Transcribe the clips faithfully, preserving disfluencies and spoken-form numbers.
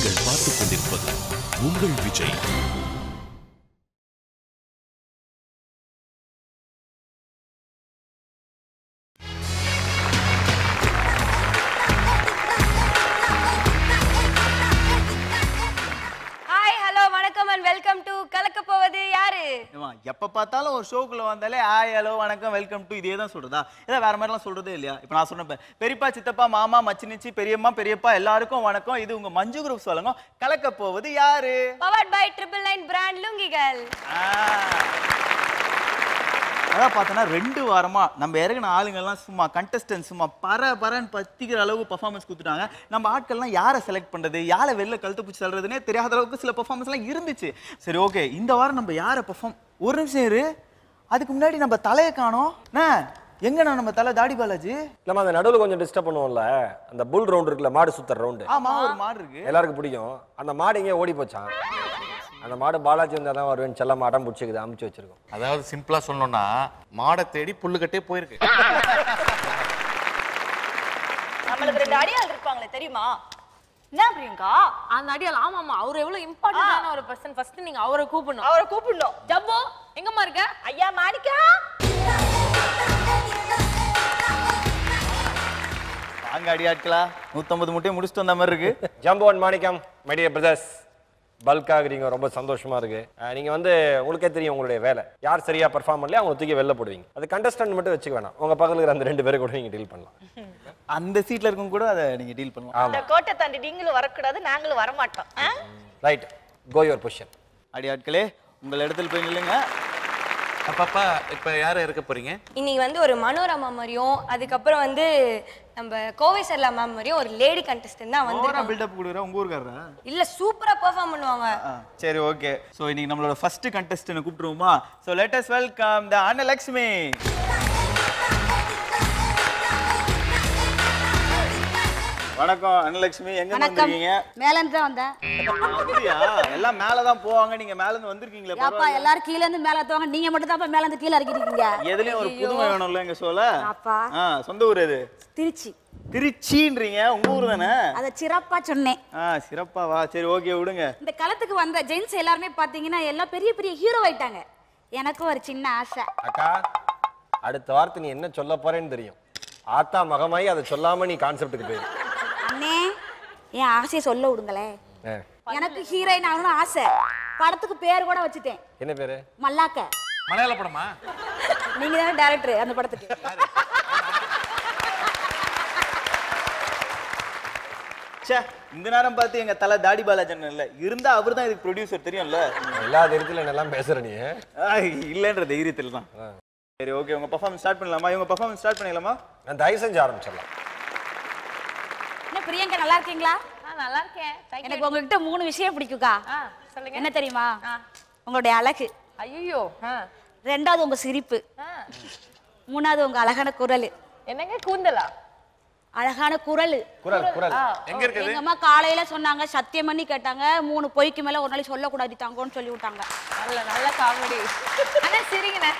நீங்கள் பார்த்துக் கொண்டிருப்பது உங்கள் விஜய். எப்ப பார்த்தாலும் ஒரு ஷோக்குள்ள வந்தாலே ஹாய் ஹலோ வணக்கம் வெல்கம் டு இதே தான் சொல்றதா? ஏதாவது வேற மாதிரிலாம் சொல்றதே இல்லையா? இப்போ நான் சொன்னேன் பெரியப்பா சித்தப்பா மாமா மச்சினிச்சி பெரியம்மா பெரியப்பா எல்லாருக்கும் வணக்கம். இது உங்க மஞ்சு குரூப் சொல்லுங்க. கலக்க போவது யாரு? Powered by nine nine brand லுங்கிகள். அதான் பார்த்தோன்னா ரெண்டு வாரமாக நம்ம இறங்கின ஆளுங்கள்லாம் சும்மா கண்டஸ்டன்ஸ் சும்மா பர பரன்னு பற்றிக்கிற அளவு பர்ஃபார்மன்ஸ் கொடுத்துட்டாங்க. நம்ம ஆட்கள்லாம் யாரை செலக்ட் பண்ணுறது யாரை வெளில கழுத்து பிடிச்சி தள்ளுறதுன்னே தெரியாத அளவுக்கு சில பர்ஃபார்மன்ஸ்லாம் இருந்துச்சு. சரி ஓகே, இந்த வாரம் நம்ம யாரை பர்ஃபார்ம் ஒரு நிமிஷம் இரு. அதுக்கு முன்னாடி நம்ம தலையை காணோம். எங்கண்ணா நம்ம தலை தாடி பாலாஜி? நம்ம அந்த நடுவில் கொஞ்சம் டிஸ்டர்ப் பண்ணுவோம்ல, அந்த புல் ரவுண்ட் இருக்குல்ல, மாடு சுத்தர் ரவுண்டு. ஆமாம், ஒரு மாடு இருக்கு எல்லாருக்கும் பிடிக்கும். அந்த மாடு எங்கேயே ஓடி போச்சான். அந்த மாடு பாலாஜி இருந்தால் தான் வருவேன் செல்ல மாடம் பிடிச்சிக்குது அமுச்சு வச்சிருக்கோம். அதாவது சிம்பிளாக சொன்னோம்னா மாடை தேடி புல்லுக்கட்டே போயிருக்கு. நம்மளுக்கு ரெண்டு அடியால் இருப்பாங்களே தெரியுமா? என்ன பிரியங்கா அந்த அடியால்? ஆமாம்மா, அவர் எவ்வளோ இம்பார்ட்டன்டான ஒரு பர்சன். ஃபர்ஸ்ட் நீங்கள் அவரை கூப்பிடணும். அவரை கூப்பிடணும். ஜப்போ எங்கம்மா இருக்க? ஐயா மாணிக்கா வாங்க. அடியாட்களா நூற்றம்பது முட்டையை முடிச்சுட்டு வந்த மாதிரி இருக்கு. Jumbo and Manickam my dear brothers, bulk ஆகுறீங்க, ரொம்ப சந்தோஷமா இருக்கு. நீங்க வந்து உங்களுக்கே தெரியும் உங்களுடைய வேலை. யார் சரியா பெர்ஃபார்ம் பண்ணலையா அவங்க தூக்கி வெளில போடுவீங்க. அது கண்டஸ்டன்ட் மட்டும் வச்சுக்க வேணாம், உங்க பக்கத்துல அந்த ரெண்டு பேரும் கூட நீங்க டீல் பண்ணலாம். அந்த சீட்ல இருக்கும் கூட அதை நீங்க டீல் பண்ணலாம். அந்த கோட்டை தாண்டி நீங்களும் வரக்கூடாது நாங்களும் வரமாட்டோம். Right, go your position. அடி ஆட்களே உங்கள் இடத்துல போய் நில்லுங்க. அப்பப்பா இப்போ யாரை இருக்க போறீங்க? இன்னைக்கு வந்து ஒரு மனோரமா மாதிரியும் அதுக்கப்புறம் வந்து நம்ம கோவை சர்லா மேம் மாதிரியும் ஒரு லேடி கண்டெஸ்டன்ட் தான் வந்து பில்டப் கொடுக்குறேன். உங்க ஊருக்காரரா? இல்ல, சூப்பரா பெர்ஃபார்ம் பண்ணுவாங்க. சரி ஓகே, சோ இன்னைக்கு நம்மளோட ஃபர்ஸ்ட் கண்டெஸ்டன்ட் கூப்பிடுவோமா? So let us welcome the Annalakshmi. வணக்கம் அன்னலட்சுமி, எங்க வந்திருக்கீங்க? மேல இருந்து தான் வந்தேன். அப்படியா? எல்லாம் மேல தான் போவாங்க, நீங்க மேல இருந்து வந்திருக்கீங்களே. பாப்பா எல்லாரும் கீழ இருந்து மேல தோவாங்க, நீங்க மட்டும் தான் மேல இருந்து கீழ இருக்கீங்க. எதுலயும் ஒரு புதுமை வேணும்ல எங்க ஷோல. அப்பா சொந்த ஊர் எது? திருச்சி. திருச்சின்றீங்க, உங்க ஊர் தானே? அத சிறப்பா சொன்னேன். ஆ சிறப்பாவா? சரி ஓகே விடுங்க. இந்த களத்துக்கு வந்த ஜென்ஸ் எல்லாரும் பாத்தீங்கன்னா எல்லாம் பெரிய பெரிய ஹீரோ ஆயிட்டாங்க. எனக்கு ஒரு சின்ன ஆசை. அக்கா அடுத்த வாரத்து நீ என்ன சொல்ல போறேன்னு தெரியும். ஆத்தா மகமாயி அதை சொல்லாம நீ கான்செப்டுக்கு போய் என் ஆசையை சொல்ல விடுங்களேன். எனக்கு ஹீரோயின் ஆகணும்னு ஆசை. படத்துக்கு பேர் கூட வச்சுட்டேன். என்ன பேரு? மல்லாக்க. மலையாள படமா? நீங்க தான் டைரக்டர் அந்த படத்துக்கு. சே இந்த நேரம் பார்த்து எங்க தலை தாடி பாலாஜன் இல்ல இருந்தா அவர் தான் இதுக்கு ப்ரொடியூசர் தெரியும்ல. எல்லா தைரியத்துல என்னெல்லாம் பேசுற நீ? இல்லன்ற தைரியத்துல தான். சரி ஓகே, உங்க பெர்ஃபார்மன்ஸ் ஸ்டார்ட் பண்ணலாமா? இவங்க பெர்ஃபார்மன்ஸ் ஸ்டார்ட் பண்ணிடலாமா? நான் தயவு செஞ்சு ஆரம்பிச்சிடலாம். பிரியங்கா நல்லா இருக்கீங்களா? நல்லா இருக்கேன். எனக்கு உங்ககிட்ட மூணு விஷயம் பிடிக்குக்கா. சொல்லுங்க. என்ன தெரியுமா? உங்களுடைய அழகு. ஐயோ. ரெண்டாவது உங்க சிரிப்பு. மூணாவது உங்க அழகான குரல். என்னங்க கூந்தலா? அழகான குரல். குரல் குரல் எங்க இருக்குது? எங்க அம்மா காலையில சொன்னாங்க, சத்தியம் பண்ணி கேட்டாங்க, மூணு பொய்க்கு மேல ஒரு நாளைக்கு சொல்ல கூடாது தாங்கன்னு சொல்லி விட்டாங்க. நல்ல நல்ல காமெடி. அண்ணா சிரிங்கனே.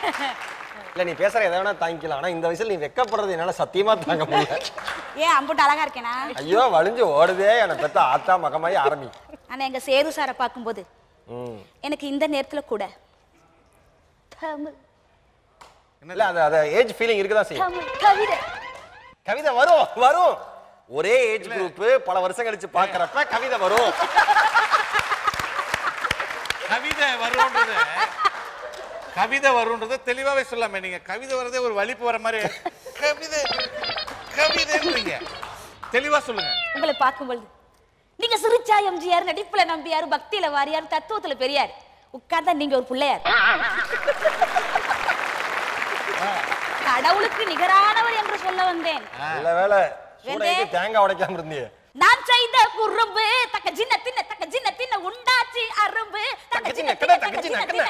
இல்ல நீ பேசற எதை வேணா தாங்கிக்கலாம், ஆனா இந்த வயசுல நீ வெக்கப்படுறது என்னால சத்தியமா தாங்க முடியல. ஏன் அம்புட்டு அழகா இருக்கேனா? ஐயோ வளைஞ்சு ஓடுதே என பெத்த ஆத்தா மகமாய் ஆரம்பி. ஆனா எங்க சேது சாரை பார்க்கும்போது எனக்கு இந்த நேரத்துல கூட தமிழ் இல்ல அது அது ஏஜ் ஃபீலிங் இருக்குதா? சரி கவிதை கவிதை வரும் வரும். ஒரே ஏஜ் குரூப் பல வருஷம் கழிச்சு பார்க்கறப்ப கவிதை வரும். கவிதை வரும்ன்றது கவிதை வரும்ன்றது தெளிவாவே சொல்லாமே நீங்க. கவிதை வரதே ஒரு வலிப்பு வர மாதிரி. கவிதை கவிதைன்றீங்க, தெளிவா சொல்லுங்க. உங்களை பார்க்கும்போது நீங்க சிரிச்சா எம்ஜிஆர், நடிப்புல நம்பியார், பக்தியில வாரியார், தத்துவத்துல பெரியார், உட்கார்ந்தா நீங்க ஒரு பிள்ளையார். கடவுளுக்கு நிகரானவர் என்று சொல்ல வந்தேன். நல்ல வேளை தேங்காய் உடைக்காம இருந்தீங்க. நான் செய்த குறும்பு தக்க சின்ன தின்ன தக்க சின்ன தின்ன உண்டாச்சு அரும்பு தக்க சின்ன தின்ன தக்க சின்ன தின்ன.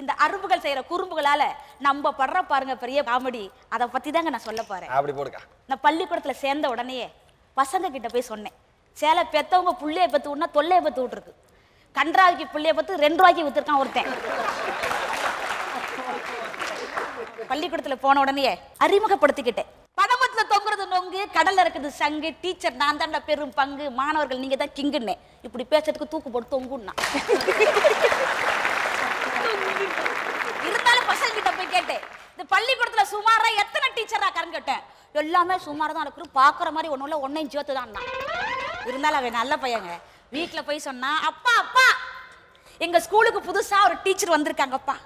இந்த அரும்புகள் செய்யற குறும்புகளால நம்ம படுற பாருங்க பெரிய காமெடி. அதை பத்தி தாங்க நான் சொல்ல போறேன். அப்படி போடுங்க. நான் பள்ளிக்கூடத்துல சேர்ந்த உடனே பசங்க கிட்ட போய் சொன்னேன், சேலை பெத்தவங்க புள்ளைய பெத்து விடனா தொல்லையை பெத்து விட்டுருக்கு. கன்றாவிக்கு புள்ளைய பத்து ரெண்டு ரூபாய்க்கு வித்துருக்கான் ஒருத்தன். பள்ளிக்கூடத்துல போன உடனே அறிமுகப்படுத்திக்கிட்டேன். பதமத்துல தொங்குறது பங்கு, கடல்ல இருக்குது சங்கு, டீச்சர் நான் தான் பெரும் பங்கு, மாணவர்கள் நீங்க தான் கிங்குன்னு இப்படி பேசுறதுக்கு தூக்கு போட்டு தொங்குன்னா இருந்தாலும் பசங்க கிட்ட போய் கேட்டேன், இந்த பள்ளிக்கூடத்துல சுமாரா எத்தனை டீச்சரா கரன் கேட்டேன். எல்லாமே சுமாரா தான் இருக்கிற பாக்குற மாதிரி ஒன்னும் இல்லை, ஒன்னையும் ஜோத்து தான். இருந்தாலும் அவன் நல்ல பையங்க. வீட்டுல போய் சொன்னா, அப்பா அப்பா எங்க ஸ்கூலுக்கு புதுசா ஒரு டீச்சர் வந்திருக்காங்கப்பா,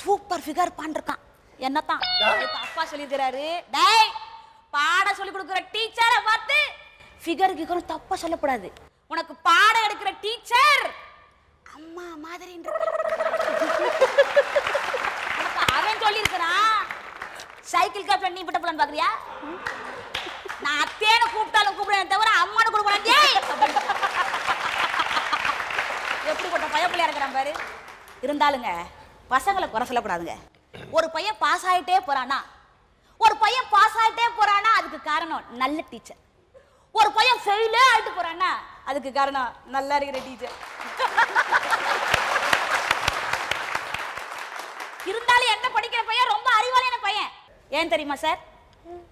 சூப்பர் ஃபிகர் பாண்டிருக்கான். என்னத்தான் அப்பா சொல்லிடுறாரு, டேய் பாடம் சொல்லி கொடுக்குற டீச்சரை பார்த்து ஃபிகர் கிகரும் தப்பா சொல்லக்கூடாது, உனக்கு பாடம் எடுக்கிற டீச்சர் அம்மா மாதிரி அவன் சொல்லியிருக்கிறான். சைக்கிள் காப்பில் நீ விட்ட போலான்னு பாக்குறியா? நான் அத்தேன்னு கூப்பிட்டாலும் கூப்பிடுறேன் தவிர அம்மானு கூப்பிடுவாங்க. எப்படி போட்ட பயப்பிள்ளையா இருக்கிறான் பாரு. இருந்தாலுங்க பசங்களை குறை சொல்லக்கூடாதுங்க. ஒரு பையன் பாஸ் ஆகிட்டே போறானா ஒரு பையன் பாஸ் ஆகிட்டே போறானா அதுக்கு காரணம் நல்ல டீச்சர். ஒரு பையன் ஃபெயிலே ஆகிட்டு போறானா அதுக்கு காரணம் நல்லா இருக்கிற டீச்சர். இருந்தாலும் என்ன படிக்கிற பையன் ரொம்ப அறிவாளியான பையன். ஏன் தெரியுமா சார்?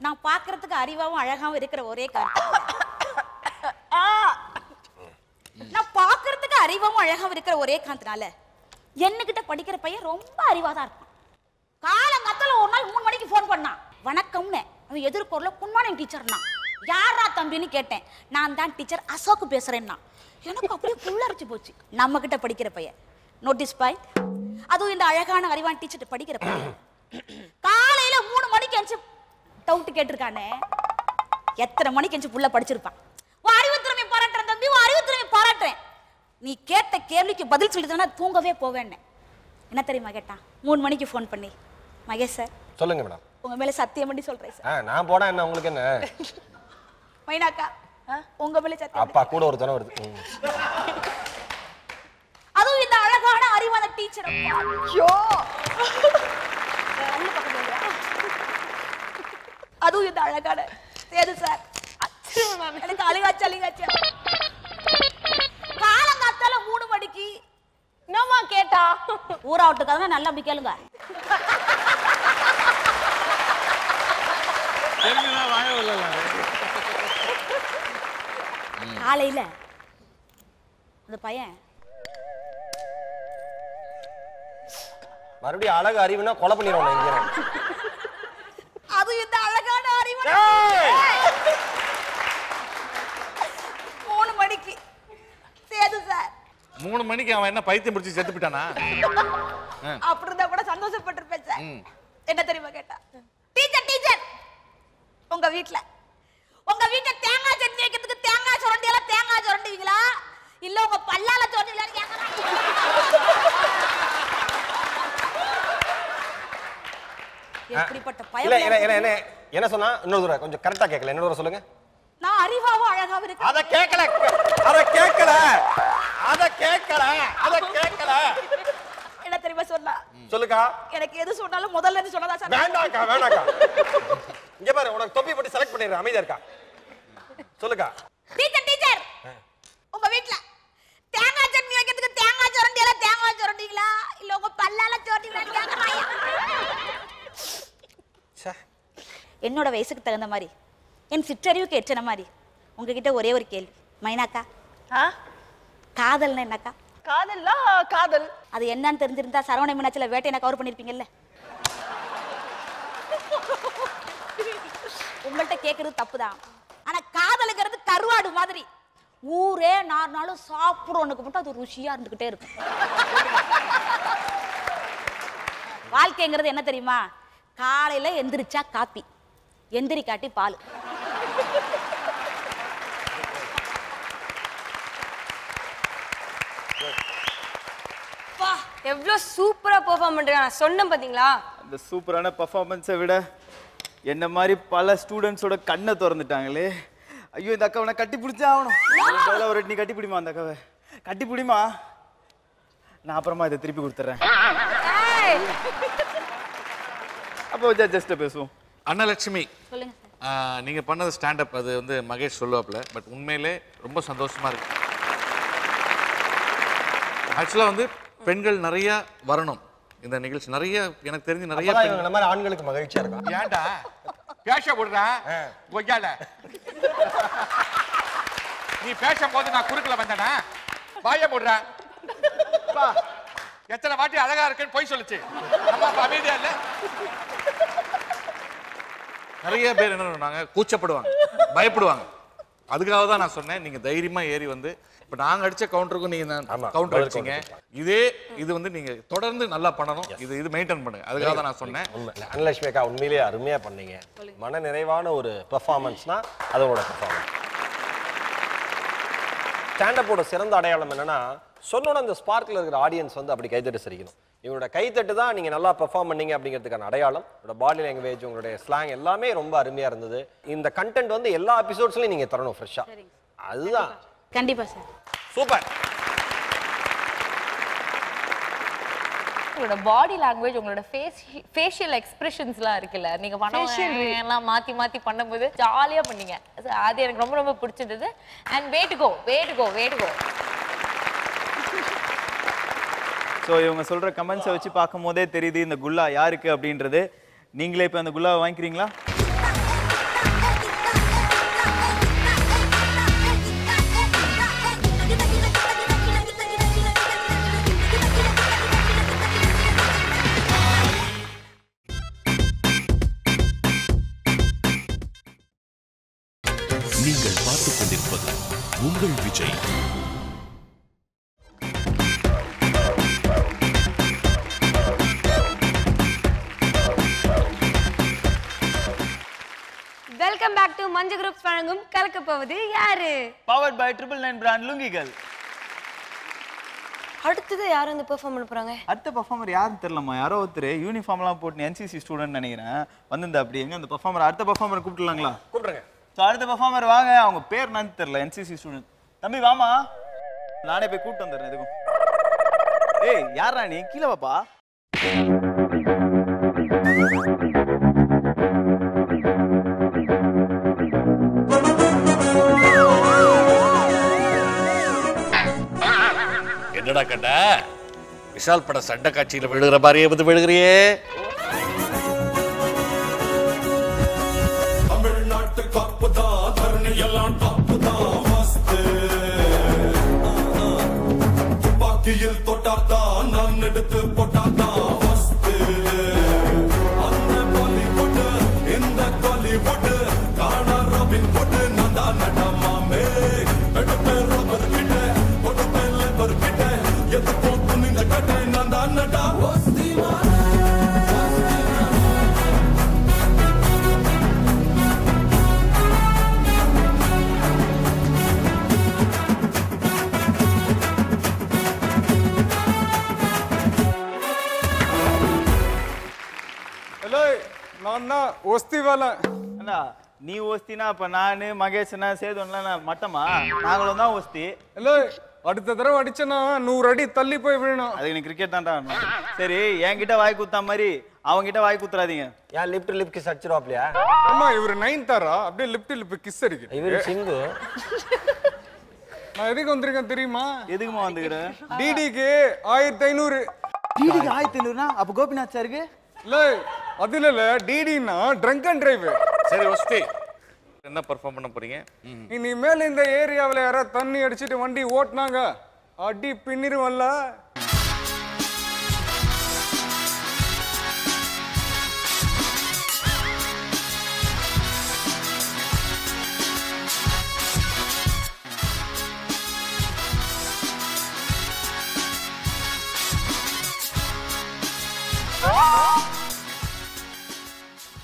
நான் பார்க்கறதுக்கு அறிவாவும் அழகாவும் இருக்கிற ஒரே காரணம். நான் பார்க்கறதுக்கு அறிவாவும் அழகாவும் இருக்கிற ஒரே காரணத்தினால என்னகிட்ட படிக்கிற பையன் ரொம்ப அறிவாதான் இருக்கும். காலங்கத்துல ஒரு நாள் மூணு மணிக்கு போன் பண்ணான், வணக்கம்னு. அவன் எதிர்கொள்ள குன்மானம் டீச்சர்னா, யாரா தம்பின்னு கேட்டேன். நான் தான் டீச்சர் அசோக்கு பேசுறேன்னா. எனக்கு அப்படியே புள்ளரிச்சு போச்சு. நம்ம கிட்ட படிக்கிற பையன் நோட்டீஸ் பாய், அதுவும் இந்த அழகான அறிவான் டீச்சர் படிக்கிற பையன் காலையில மூணு மணிக்கு எஞ்சி டவுட் கேட்டிருக்கானே, எத்தனை மணிக்கு எஞ்சி புள்ள படிச்சிருப்பான். அறிவு திறமை பாராட்டுறேன் தம்பி, அறிவு திறமை பாராட்டுறேன், நீ கேட்ட கேள்விக்கு பதில் சொல்லிட்டு தூங்கவே போவேன்னு. என்ன தெரியுமா கேட்டான்? மூணு மணிக்கு ஃபோன் பண்ணி, மகேஷ் சார் சொல்லுங்க மேடம், உங்க மேல சத்தியம் பண்ணி சொல்றேன் சார். நான் போனா என்ன உங்களுக்கு என்ன? மைனாக்கா உங்க மேல சத்தியம். அப்பா கூட ஒரு தடவை வருது. அதுவும் இந்த அழகான அறிவான டீச்சர். ஐயோ அதுவும் இந்த அழகான சேது சார். எனக்கு அழுகாச்சு அழுகாச்சு. காலங்காத்தால மூணு மணிக்கு என்னமா கேட்டா ஊரா விட்டுக்காத நல்லா அப்படி கேளுங்க. காலையில அந்த பையன் மறுபடியும் அழகு அறிவுனா கொலை பண்ணிடுவோம். அது இந்த அழகான அறிவு மூணு மணிக்கு சேது சார். மூணு மணிக்கு அவன் என்ன பைத்தியம் பிடிச்சி செத்து விட்டானா? அப்படி இருந்தா கூட சந்தோஷப்பட்டிருப்பேன் சார். என்ன தெரியுமா கேட்டா, டீச்சர் டீச்சர் உங்க வீட்டுல உங்க வீட்டுல தேங்காய் சட்னி வைக்கிறதுக்கு தேங்காய் சுரண்டி எல்லாம் தேங்காய் சுரண்டுவீங்களா இல்ல உங்க பல்லால சுரண்டுவீங்களான்னு கேட்கலாம். எப்படிப்பட்ட பயம்! என்ன சொன்னா இன்னொரு தடவை கொஞ்சம் கரெக்டா கேட்கல, இன்னொரு தடவை சொல்லுங்க. நான் அறிவாவும் அழகாவும் இருக்கேன். அத கேட்கல அத கேட்கல அத கேட்கல அத கேட்கல. என்ன தெரியுமா சொன்னா? சொல்லுக்கா. எனக்கு எது சொன்னாலும் முதல்ல இருந்து சொன்னதா சார். வேண்டாம்க்கா வேண்டாம்க்கா. இங்க பாரு உனக்கு தொப்பி போட்டு செலக்ட் பண்ணிடுற, அமைதியா இருக்கா? சொல்லுக்கா. டீச்சர் டீச்சர் உங்க வீட்ல தேங்காய் சட்னி வைக்கிறதுக்கு தேங்காய் சுரண்டி எல்லாம் தேங்காய் சுரண்டிங்களா இல்ல உங்க பல்லால சுரண்டிங்களான்னு கேக்குறாயா? சே என்னோட வயசுக்கு தகுந்த மாதிரி என் சிற்றறிவுக்கு எச்சன மாதிரி உங்ககிட்ட ஒரே ஒரு கேள்வி மைனாக்கா. ஆ காதல்னா என்னக்கா? காதல்னா காதல் அது என்னன்னு தெரிஞ்சிருந்தா சரவண மீனாட்சியில வேட்டையை கவர் பண்ணிருப்பீங்கல்ல. உங்கள்கிட்ட கேட்கறது தப்புதான், ஆனா காதலுங்கிறது கருவாடு மாதிரி ஊரே நார்னாலும் சாப்பிடுறவனுக்கு மட்டும் அது ருசியா இருந்துகிட்டே இருக்கும். வாழ்க்கைங்கிறது என்ன தெரியுமா? காலையில எந்திரிச்சா காப்பி, எந்திரி காட்டி பால். எவ்வளோ சூப்பரா பெர்ஃபார்ம் பண்றீங்க. நான் சொன்னேன் பாத்தீங்களா, அந்த சூப்பரான பெர்ஃபார்மன்ஸை விட என்ன மாதிரி பல ஸ்டூடெண்ட்ஸோட கண்ணை திறந்துட்டாங்களே. ஐயோ இந்த அக்காவை நான் கட்டி பிடிச்சா ஆகணும். ஒரு நீ கட்டி பிடிமா அந்த அக்காவை கட்டி பிடிமா? நான் அப்புறமா இதை திருப்பி கொடுத்துட்றேன். அப்போ ஜஸ்ட் பேசுவோம். அண்ணலட்சுமி சொல்லுங்க சார். நீங்க பண்ணது ஸ்டாண்டப் அது வந்து மகேஷ் சொல்லுவாப்ல, பட் உண்மையிலே ரொம்ப சந்தோஷமா இருக்கு. ஆக்சுவலா வந்து பெண்கள் நிறைய வரணும் இந்த நிகழ்ச்சி. நிறைய எனக்கு தெரிஞ்சு நிறைய ஆண்களுக்கு மகிழ்ச்சியா இருக்கும். ஏன்டா பேச விடுறேன் கொய்யால. நீ பேசும் போது நான் குறுக்கில் வந்தேனா? வாய போடுறேன். எத்தனை வாட்டி அழகா இருக்குன்னு போய் சொல்லுச்சு. அமைதியா இல்ல. நிறைய பேர் என்ன பண்ணுவாங்க, கூச்சப்படுவாங்க, பயப்படுவாங்க. அதுக்காக தான் நான் சொன்னேன், நீங்க தைரியமா ஏறி வந்து இப்ப நாங்க அடிச்ச கவுண்டருக்கும் நீங்க கவுண்டர் அடிச்சீங்க. இதே இது வந்து நீங்க தொடர்ந்து நல்லா பண்ணணும். இது இது மெயின்டைன் பண்ணுங்க. அதுக்காக தான் நான் சொன்னேன். அன்லட்சுமி அக்கா உண்மையிலேயே அருமையா பண்ணீங்க. மன நிறைவான ஒரு பெர்ஃபார்மன்ஸ்னா அதோட பெர்ஃபார்மன்ஸ். ஸ்டாண்டப்போட சிறந்த அடையாளம் என்னன்னா, சொன்னோட அந்த ஸ்பார்க்கில் இருக்கிற ஆடியன்ஸ் வந்து அப்படி கைத்தட்டு சிரிக்கணும். இவங்களோட கைத்தட்டு தான் நீங்கள் நல்லா பெர்ஃபார்ம் பண்ணீங்க அப்படிங்கிறதுக்கான அடையாளம். உங்களோட பாடி லாங்குவேஜ், உங்களுடைய ஸ்லாங் எல்லாமே ரொம்ப அருமையாக இருந்தது. இந்த கண்டென்ட் வந்து எல்லா எபிசோட்ஸ்லையும் நீங்கள் தரணும் ஃப்ரெஷ்ஷாக. அதுதான் கண்டிப்பாக சார். சூப்பர். உங்களோட பாடி லாங்குவேஜ், உங்களோட ஃபேஷியல் எக்ஸ்பிரஷன்ஸ்லாம் இருக்குல்ல, நீங்கள் எல்லாம் மாற்றி மாற்றி பண்ணும்போது ஜாலியாக பண்ணீங்க. அது எனக்கு ரொம்ப ரொம்ப பிடிச்சிருந்தது. அண்ட் வேட்டுக்கோ வேட்டுக்கோ வேட்டுக்கோ. ஸோ இவங்க சொல்கிற கமெண்ட்ஸை வச்சு பார்க்கும் போதே தெரியுது இந்த குல்லா யாருக்கு அப்படின்றது. நீங்களே இப்போ அந்த குல்லாவை வாங்கிக்கிறீங்களா? நீங்கள் பார்த்துக் கொண்டிருப்பது உங்கள் விஜய். மஞ்ச குரூப்ஸ் வழங்கும் கலக்க போவது யாரு? Powered by nine nine brand லுங்கிகள். அடுத்து யார் வந்து பெர்ஃபார்ம் பண்ண போறாங்க? அடுத்த பெர்ஃபார்மர் யாருன்னு தெரியலமா. யாரோ ஒருத்தர் யூனிஃபார்ம்லாம் போட்டு என்சிசி ஸ்டூடண்ட் நினைக்கிறேன் வந்திருந்தா. அப்படி எங்க அந்த பெர்ஃபார்மர், அடுத்த பெர்ஃபார்மர் கூப்பிட்டுலாங்களா? கூப்பிடுங்க. சோ அடுத்த பெர்ஃபார்மர் வாங்க. அவங்க பேர் என்னன்னு தெரியல. என்சிசி ஸ்டூடண்ட் தம்பி வாமா, நானே போய் கூப்பிட்டு வந்துடுறேன். எதுக்கும் ஏய் யாரா நீ கீழே வாப்பா. கண்ட விஷால் பட சண்டை காட்சியில் விழுகிற மாதிரியே வந்து விழுகிறியே. தமிழ்நாட்டு காப்புதான், தருணி எல்லாம் காப்புதான், துப்பாக்கியில் தொட்டாதான், நான் எடுத்து போட்டாதான் வஸ்து. அந்த பாலிவுட், இந்த காலிவுட், காணா ராபின் போட்டு நான் தான் நடமாமே. நீ ஒஸ்தினா அப்ப நானு மகேஷனா சேதுன்னா மட்டமா? நாங்களும் தான் ஒஸ்தி. அடுத்த தடவை அடிச்சனா நூறு அடி தள்ளி போய் விழணும். அது எனக்கு கிரிக்கெட் தான்டா. சரி, என்கிட்ட வாய் குத்தா மாதிரி அவங்கிட்ட வாய் குத்துறாதீங்க. யார் லிப்ட் லிப் கிஸ் அடிச்சிருவாப்லையா? அம்மா இவரு நைன் தாரா, அப்படியே லிப்ட் லிப் கிஸ் அடிக்கு. இவரு சிங்கு. நான் எதுக்கு வந்திருக்கேன் தெரியுமா? எதுக்குமா வந்துக்கிறேன்? டிடிக்கு ஆயிரத்தி ஐநூறு டிடிக்கு ஆயிரத்தி ஐநூறுனா அப்ப கோபிநாத் சாருக்கு இல்லை, அதுல இல்ல டிடின்னா ட்ரங்க் அண்ட் டிரைவ். சரி ஒஸ்தி, என்ன பெர்ஃபார்ம் பண்ண போறீங்க? இனிமேல் இந்த ஏரியாவில் யாராவது தண்ணி அடிச்சுட்டு வண்டி ஓட்டினாங்க அடி பின்னிருவல்ல.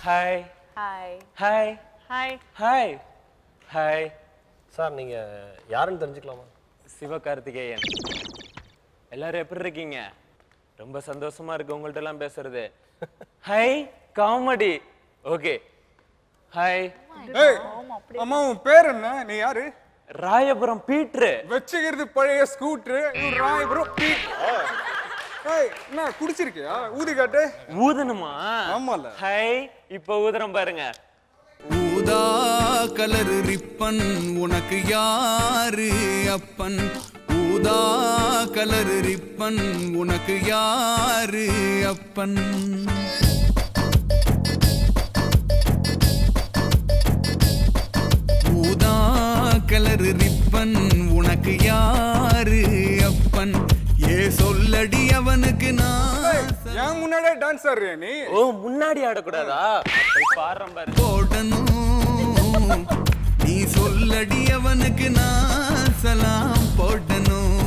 Hi hi hi hi hi hi sir, நீங்கள் யாருன்னு தெரிஞ்சுக்கலாமா? சிவகார்த்திகேயன். எல்லாரும் எப்படி இருக்கீங்க? ரொம்ப சந்தோஷமா இருக்கு உங்கள்ட்டெல்லாம் பேசுறது. Hi comedy. Okay hi. அம்மா உன் பேர் என்ன? நீ யாரு? ராயபுரம் பீட்ரு. வச்சுக்கிறது பழைய ஸ்கூட்ரு ராயபுரம் பீட்ரு. ஹாய் என்ன குடிச்சிருக்கியா? ஊதி காட்டு. ஊதணுமா? ஆமால. ஹை இப்போ ஊதுறோம் பாருங்க. ஊதா கலரு ரிப்பன் உனக்கு யாரு அப்பன்? ஊதா கலரு ரிப்பன் உனக்கு யாரு அப்பன்? டான்சர் நீ. ஓ முன்னாடி ஆட கூடாதா? போய் பாறேன் பாரு. போடணும் நீ சொல்லடி அவனுக்கு நான் சலாம் போடணும்.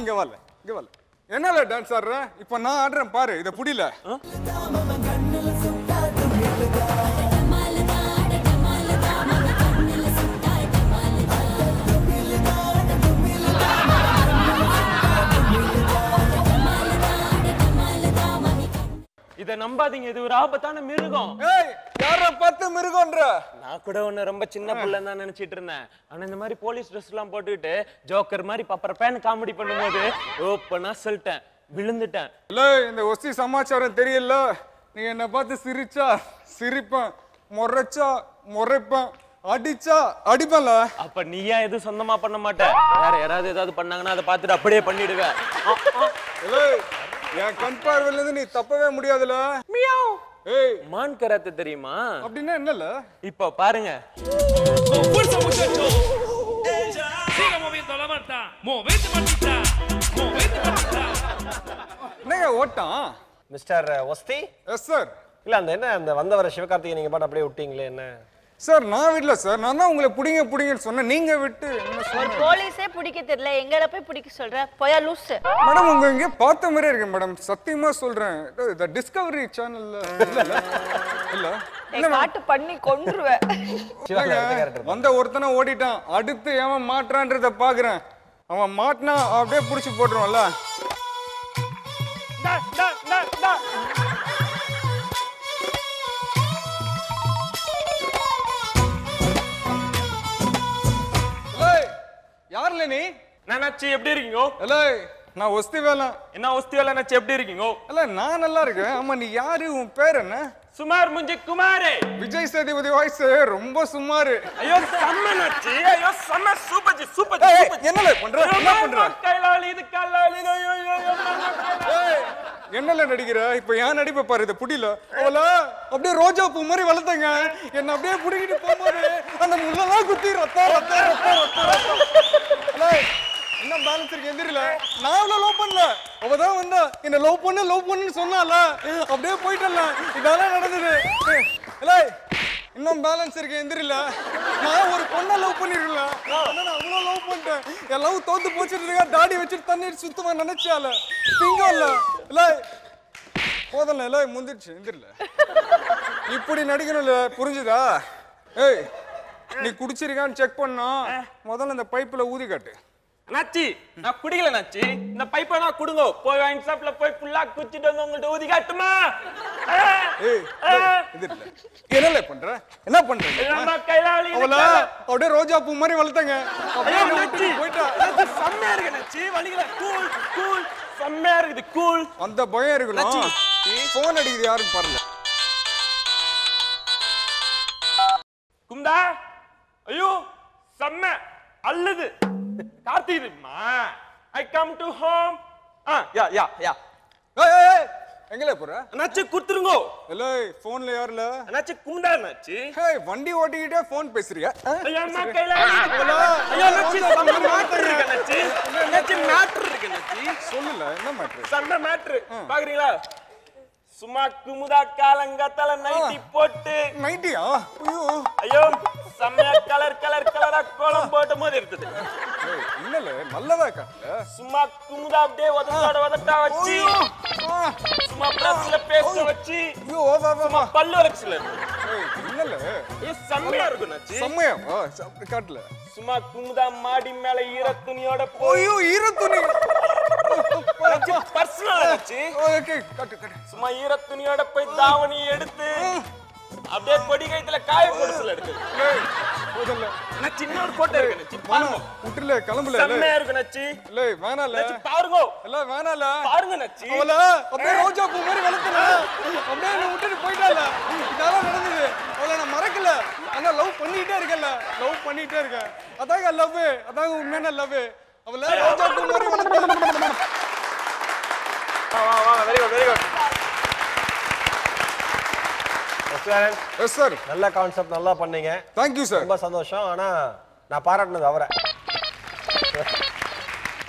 இங்க வரல இங்க வரல. என்னல டான்ஸ் ஆடுற? இப்ப நான் ஆடுறேன் பாரு. இத புடில. இத நம்பாதீங்க, இது ஒரு ஆபத்தான மிருகம். ஏய் யார பத்து மிருகம்ன்ற? நான் கூட உன்ன ரொம்ப சின்ன புள்ளன்னு தான் நினைச்சிட்டு இருந்தேன். ஆனா இந்த மாதிரி போலீஸ் ட்ரெஸ் எல்லாம் போட்டுக்கிட்டு ஜோக்கர் மாதிரி பப்பரப்பேன்னு காமெடி பண்ணும்போது ஓப்பனா சொல்லிட்டேன், விழுந்துட்டேன். இல்ல இந்த ஒசி சமாச்சாரம் தெரியல. நீ என்ன பார்த்து சிரிச்சா சிரிப்பேன், முறைச்சா முறைப்பேன், அடிச்சா அடிப்பல. அப்ப நீயா எதுவும் சொந்தமா பண்ண மாட்டேன். வேற யாராவது ஏதாவது பண்ணாங்கன்னா அதை பார்த்துட்டு அப்படியே பண்ணிடுவேன். என் கண் பார்வையிலிருந்து நீ தப்பவே முடியாதுல. மியாவ். ஏய் மான் கராத்தே தெரியுமா? அப்படினா என்னல? இப்ப பாருங்க. புர்சா முச்சச்சோ. சிங்க moviendo la mata. Movete matita. Movete matita. நீங்க ஓட்டம். மிஸ்டர் ஒஸ்தி? Yes sir. இல்ல அந்த என்ன அந்த வந்தவர சிவகார்த்திகேயன் நீங்க பாட்டு அப்படியே விட்டீங்களே என்ன? சார் நான் விடல சார். நான் தான் உங்களை புடிங்க புடிங்கன்னு சொன்ன, நீங்க விட்டு என்ன சொன்னீங்க? போலீஸே புடிக்க தெரியல, எங்கடா போய் புடிக்க சொல்ற? போயா லூஸ். மேடம் உங்க இங்க பார்த்த மாதிரி இருக்கு மேடம், சத்தியமா சொல்றேன். தி டிஸ்கவரி சேனல்ல இல்ல இல்ல பாட்டு பண்ணி கொன்றுவேன். வந்த ஒருத்தன ஓடிட்டான், அடுத்து ஏன் மாட்டறான்றத பாக்குறேன். அவன் மாட்டனா அப்படியே புடிச்சு போடுறோம்ல. டா டா டா டா யார்ல நீ? நானாச்சி எப்படி இருக்கீங்க? ஹலோ நான் ஒஸ்தி வேல. என்ன ஒஸ்தி வேல நாச்சி எப்படி இருக்கீங்க? ஹலோ நான் நல்லா இருக்கேன். அம்மா நீ யாரு? உன் பேர் என்ன? சுமார் முஞ்ச குமாரே. விஜய் சேதுபதி வாய்ஸ் ரொம்ப சுமார். ஐயோ செம்ம நாச்சி, ஐயோ செம்ம சூப்பர் ஜி சூப்பர் ஜி. என்னல பண்ற? என்ன பண்ற? கைலாலி இது கைலாலி ஐயோ ஐயோ. என்னல நடிக்கிற? இப்போ யான் நடிப்ப பாரு. இத புடில அவள அப்படியே ரோஜா பூ மாதிரி வளர்த்தங்க. என்ன அப்படியே புடிக்கிட்டு போமாரு. அந்த முள்ளலாம் குத்தி ரத்த ரத்த ரத்த ரத்த. லே என்ன பேலன்ஸ் இருக்கு எந்திரல. நான் அவள லவ் பண்ணல, அவ தான் வந்தா என்ன லவ் பண்ண லவ் பண்ணன்னு சொன்னால அப்படியே போய்ட்டல. இதெல்லாம் நடந்துது. லே இன்னும் பேலன்ஸ் இருக்கு எந்திரல. நான் ஒரு பொண்ண லவ் பண்ணிரல. நான் அவள லவ் பண்ணிட்டேன். என் லவ் தோத்து போச்சிட்டு இருக்க. தாடி வச்சிட்டு தண்ணி சுத்தமா நினைச்சால திங்கல்ல. போதல முந்திருச்சு எந்திரல. இப்படி நடிக்கணும்ல, புரிஞ்சுதா? ஏய் நீ குடிச்சிருக்கான்னு செக் பண்ணா முதல்ல இந்த பைப்ல ஊதி காட்டு. நாச்சி நான் குடிக்கல நாச்சி. இந்த பைப்பை நான் குடுங்க போய் வாங்கி சாப்ல போய் புல்லா குடிச்சிட்டு வந்து உங்கள்ட்ட ஊதி காட்டுமா? ஏய் எந்திரல. என்னல பண்ற? என்ன பண்றீங்க? நம்ம கைலாலி அவள அப்படியே ரோஜா பூ மாதிரி வளர்த்தங்க. அப்படியே நாச்சி போய்டா. செம்மயா இருக்கு நாச்சி. வலிக்கல. கூல் கூல் செம்மையா இருக்குது. கூல் அந்த பயம் இருக்குல்ல. போன் அடிக்குது யாரும் பாருங்க. கும்தா ஐயோ செம்ம அல்லது கார்த்திக் மா I come to home. Ah yeah yeah yeah. ஏய் எங்கல போற? அண்ணாச்சி குடுத்துருங்க. இல்ல போன்ல யார்ல? அண்ணாச்சி கும்தா அண்ணாச்சி. ஏய் வண்டி ஓட்டிட்டே போன் பேசுறியா? ஐயா நான் கைலாலி போல. ஐயா அண்ணாச்சி செம்ம மேட்டர் இருக்கு அண்ணாச்சி. அண்ணாச்சி மேட்டர் இருக்கு அண்ணாச்சி. சொல்லல என்ன மேட்டர்? செம்ம மேட்டர். பாக்குறீங்களா? சும்மா குமுதா காலங்கத்தல நைட்டி போட்டு. நைட்டியா? ஐயோ ஐயோ செம்ம கலர் கலர் கலரா கோலம் போட்ட மாதிரி இருந்தது. ஏய் இல்லல நல்லதா காட்டல. சும்மா குமுதா அப்படியே ஒதட ஒதட வச்சி. சும்மா பிரஸ்ல பேஸ்ட் வச்சி. ஐயோ சும்மா பல்லு வச்சல. ஏய் இல்லல இது செம்மயா இருக்கு நச்சி. செம்மயா காட்டல. சும்மா குமுதா மாடி மேல ஈர துணியோட போய். ஐயோ ஈர துணி நச்சி பர்சனல் நச்சி. Okay cut cut. சும்மா ஈர துணியோட போய் தாவணி எடுத்து அப்படியே பொடி கைத்துல காய போடுதுல இருக்கு. ஏய் போதல்ல انا சின்ன ஒரு கோட்டை இருக்கு நச்சி. பாருங்க உட்றல கலம்பல செம்மயா இருக்கு நச்சி. இல்ல வேணால நச்சி பாருங்க. இல்ல வேணால பாருங்க நச்சி. அவள அப்படியே ரோஜா பூ மாதிரி வளர்த்தனா அப்படியே உட்றி போய்டால. இதெல்லாம் நடந்துது. அவள நான் மறக்கல. انا லவ் பண்ணிட்டே இருக்கல. லவ் பண்ணிட்டே இருக்க. அதாங்க லவ். அதாங்க உண்மையான லவ். அவள ரோஜா பூ மாதிரி வளர்த்தனா. வா வா வா very good very good. Yes sir நல்ல கான்செப்ட், நல்லா பண்ணீங்க. Thank you sir. ரொம்ப சந்தோஷம். ஆனா நான் பாராட்டனது அவரே.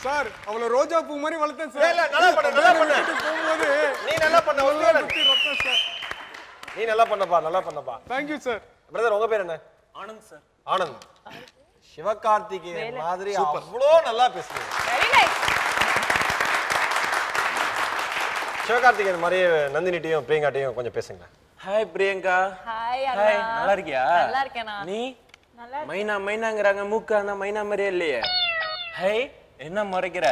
சார் அவளை ரோஜா பூ மாதிரி வளர்த்தேன் சார். இல்ல நல்லா பண்ண நல்லா பண்ண. போகும்போது நீ நல்லா பண்ண ஒருவேளை ரத்தம் சார். நீ நல்லா பண்ணப்பா நல்லா பண்ணப்பா. Thank you sir. பிரதர் உங்க பேர் என்ன? ஆனந்த் சார். ஆனந்த். சிவகார்த்திகேயன் மாதிரி அவ்ளோ நல்லா பேசுறீங்க. Very nice. சிவகார்த்திகேயன் மாதிரியே நந்தினிட்டையும் பிரியங்காட்டையும் கொஞ்சம் பேசுங்க. ஹாய் பிரியங்கா. ஹாய் அண்ணா. நல்லா இருக்கியா? நல்லா இருக்கேனா. நீ நல்லா மைனா மைனாங்கறாங்க மூக்கானா மைனா மாதிரியே இல்லையே. ஹாய் என்ன முறைக்கிற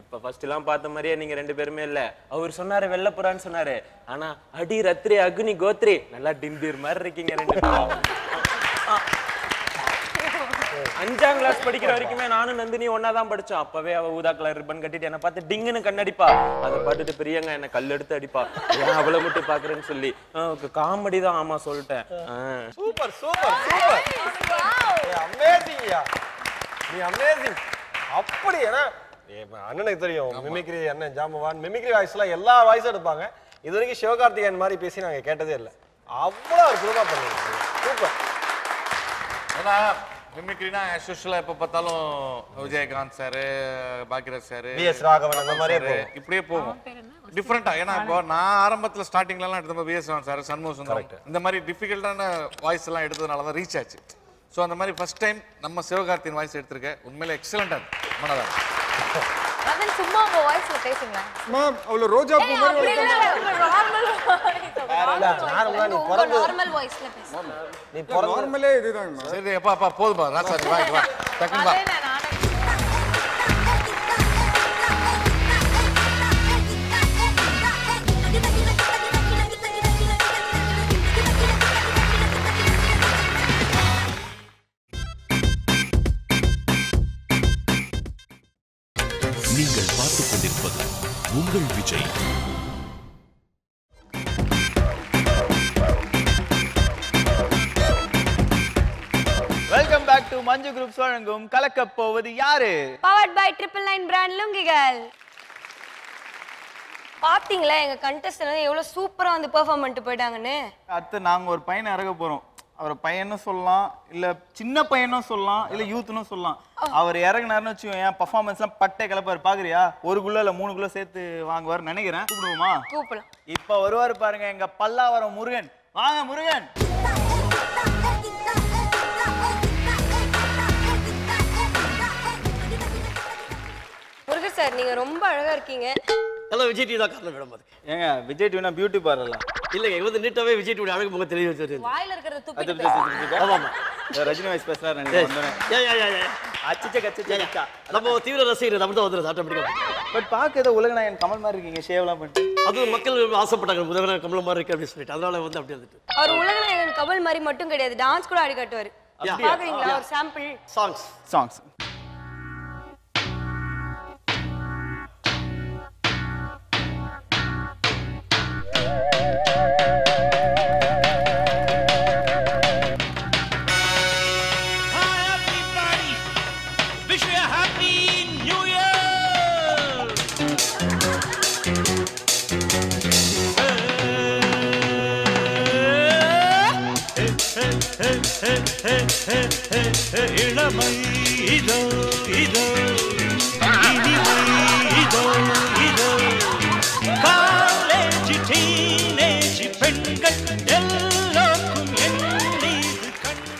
இப்ப ஃபர்ஸ்ட் எல்லாம் பார்த்த மாதிரியே நீங்க ரெண்டு பேருமே இல்ல. அவர் சொன்னாரு வெள்ளப்புறான்னு சொன்னாரு, ஆனா அடி ரத்ரி அக்னி கோத்ரி நல்லா டிம்பீர் மாதிரி இருக்கீங்க ரெண்டு பேரும். அஞ்சாம் கிளாஸ் படிக்கிற வரைக்குமே நானும் நந்தினி ஒன்னா தான் படிச்சோம். அப்பவே அவ ஊதா கலர் ரிப்பன் கட்டிட்டு என்ன பார்த்து டிங்குன்னு கண்ணடிப்பா. அதை பார்த்துட்டு பிரியங்கா என்ன கல் எடுத்து அடிப்பா, ஏன் அவ்வளவு மட்டும் பாக்குறேன்னு சொல்லி. காமெடி தான். ஆமா சொல்லிட்டேன். Super super super. அமேசிங்யா நீ அமேசிங். அப்படி ஏன்னா அண்ணனுக்கு தெரியும் மிமிக்ரி அண்ணன் ஜாம்பவான் மிமிக்ரி வாய்ஸ் எல்லாம் எல்லா வாய்ஸும் எடுப்பாங்க. இது வரைக்கும் சிவகார்த்திகேயன் மாதிரி பேசி நாங்கள் கேட்டதே இல்லை. அவ்வளோ அற்புதமாக பண்ணுவோம். சூப்பர். ஏன்னா மிமிக்ரினா ஆஸ்யூஷுவலாக எப்போ பார்த்தாலும் Vijayakanth sir, Bhagyaraj sir, PS Raghavan அந்த மாதிரி இப்படியே போகும். டிஃப்ரெண்ட்டாக ஏன்னா இப்போ நான் ஆரம்பத்தில் ஸ்டார்டிங்லலாம் எடுத்தப்போ பிஎஸ் ராகவன் சார், சண்முக சுந்தரம் இந்த மாதிரி டிஃபிகல்ட்டான வாய்ஸ் எல்லாம் எடுத்ததுனால தான் ரீச் ஆச்சு. ஸோ அந்த மாதிரி ஃபர்ஸ்ட் டைம் நம்ம சிவகார்த்திகேயன் வாய்ஸ் எடுத்திருக்க உண்மையில எக்ஸலண்டாக மனதா. அதன் சும்மா உங்க வாய்ஸ்ல பேசுங்களா மேம். அவளோ ரோஜா பூ மாதிரி நார்மல் நார்மலா நீ பொறந்து நார்மல் வாய்ஸ்ல பேசு. நீ பொறந்து நார்மலே இதுதான் மேம். சரி அப்பா அப்பா போதுமா ராசாரி வா வா டக்குனு வா. உங்கள் Vijay welcome back to Manju group வழங்கும் கலக்க போவது யாரு powered by triple nine brand லுங்கிகள். பாத்தீங்களா எங்க கண்டெஸ்டன்ட் எவ்வளவு சூப்பரா வந்து பெர்ஃபார்ம் பண்ணிட்டு போயிட்டாங்கன்னு. அடுத்து நாங்க ஒரு பையனை இறக்க போறோம். அவர் பையனும் சொல்லலாம், இல்ல சின்ன பையனும் சொல்லலாம், இல்ல யூத்னும் சொல்லலாம். அவர் இறங்கினார்னு வச்சுக்கோங்க பர்ஃபார்மன்ஸ்லாம் பட்டை கிளப்பாரு. பாக்குறியா ஒரு குள்ள இல்ல மூணு குள்ள சேர்த்து வாங்குவார் நினைக்கிறேன். கூப்பிடுவோமா? கூப்பிடலாம். இப்ப வருவாரு பாருங்க எங்க பல்லாவரம் முருகன். வாங்க முருகன். முருகன் சார் நீங்க ரொம்ப அழகா இருக்கீங்க. ஹலோ விஜய் டிவி தான் காரணம் மேடம். அதுக்கு ஏங்க விஜய் டிவினா பியூட்டி பார்லர்லாம் இல்லைங்க. இவங்க நீட்டாவே விஜய் டிவி அழகு முகம் தெரிய வச்சிருக்கு. வாயில இருக்கிறது துப்பி. ஆமாமா ரஜினி வாய்ஸ் பேசுறாரு நினைக்கிறேன். ஏய் அச்சிச்ச கச்சிச்ச நம்ம தீவிர ரசிகர் நம்ம தான் வந்துரும் ஆட்டோமேட்டிக்கா. பட் பாக்க ஏதோ உலகநாயகன் கமல் மாதிரி இருக்கீங்க ஷேவ்லாம் பண்ணி. அது மக்கள் ஆசைப்பட்டாங்க உலகநாயகன் கமல் மாதிரி இருக்கு அப்படி சொல்லிட்டு அதனால வந்து அப்படி வந்துட்டு. அவர் உலகநாயகன் கமல் மாதிரி மட்டும் கிடையாது, டான்ஸ் கூட ஆடி காட்டுவாரு. பாக்குறீங்களா ஒரு சாம்பிள் சாங்ஸ் சாங்ஸ் இளமை இதோ இதோ இனிமை இதோ இதோ காலேஜ் டீனேஜ் பெண்கள் எல்லோருக்கும் என்னது கண்ணன்.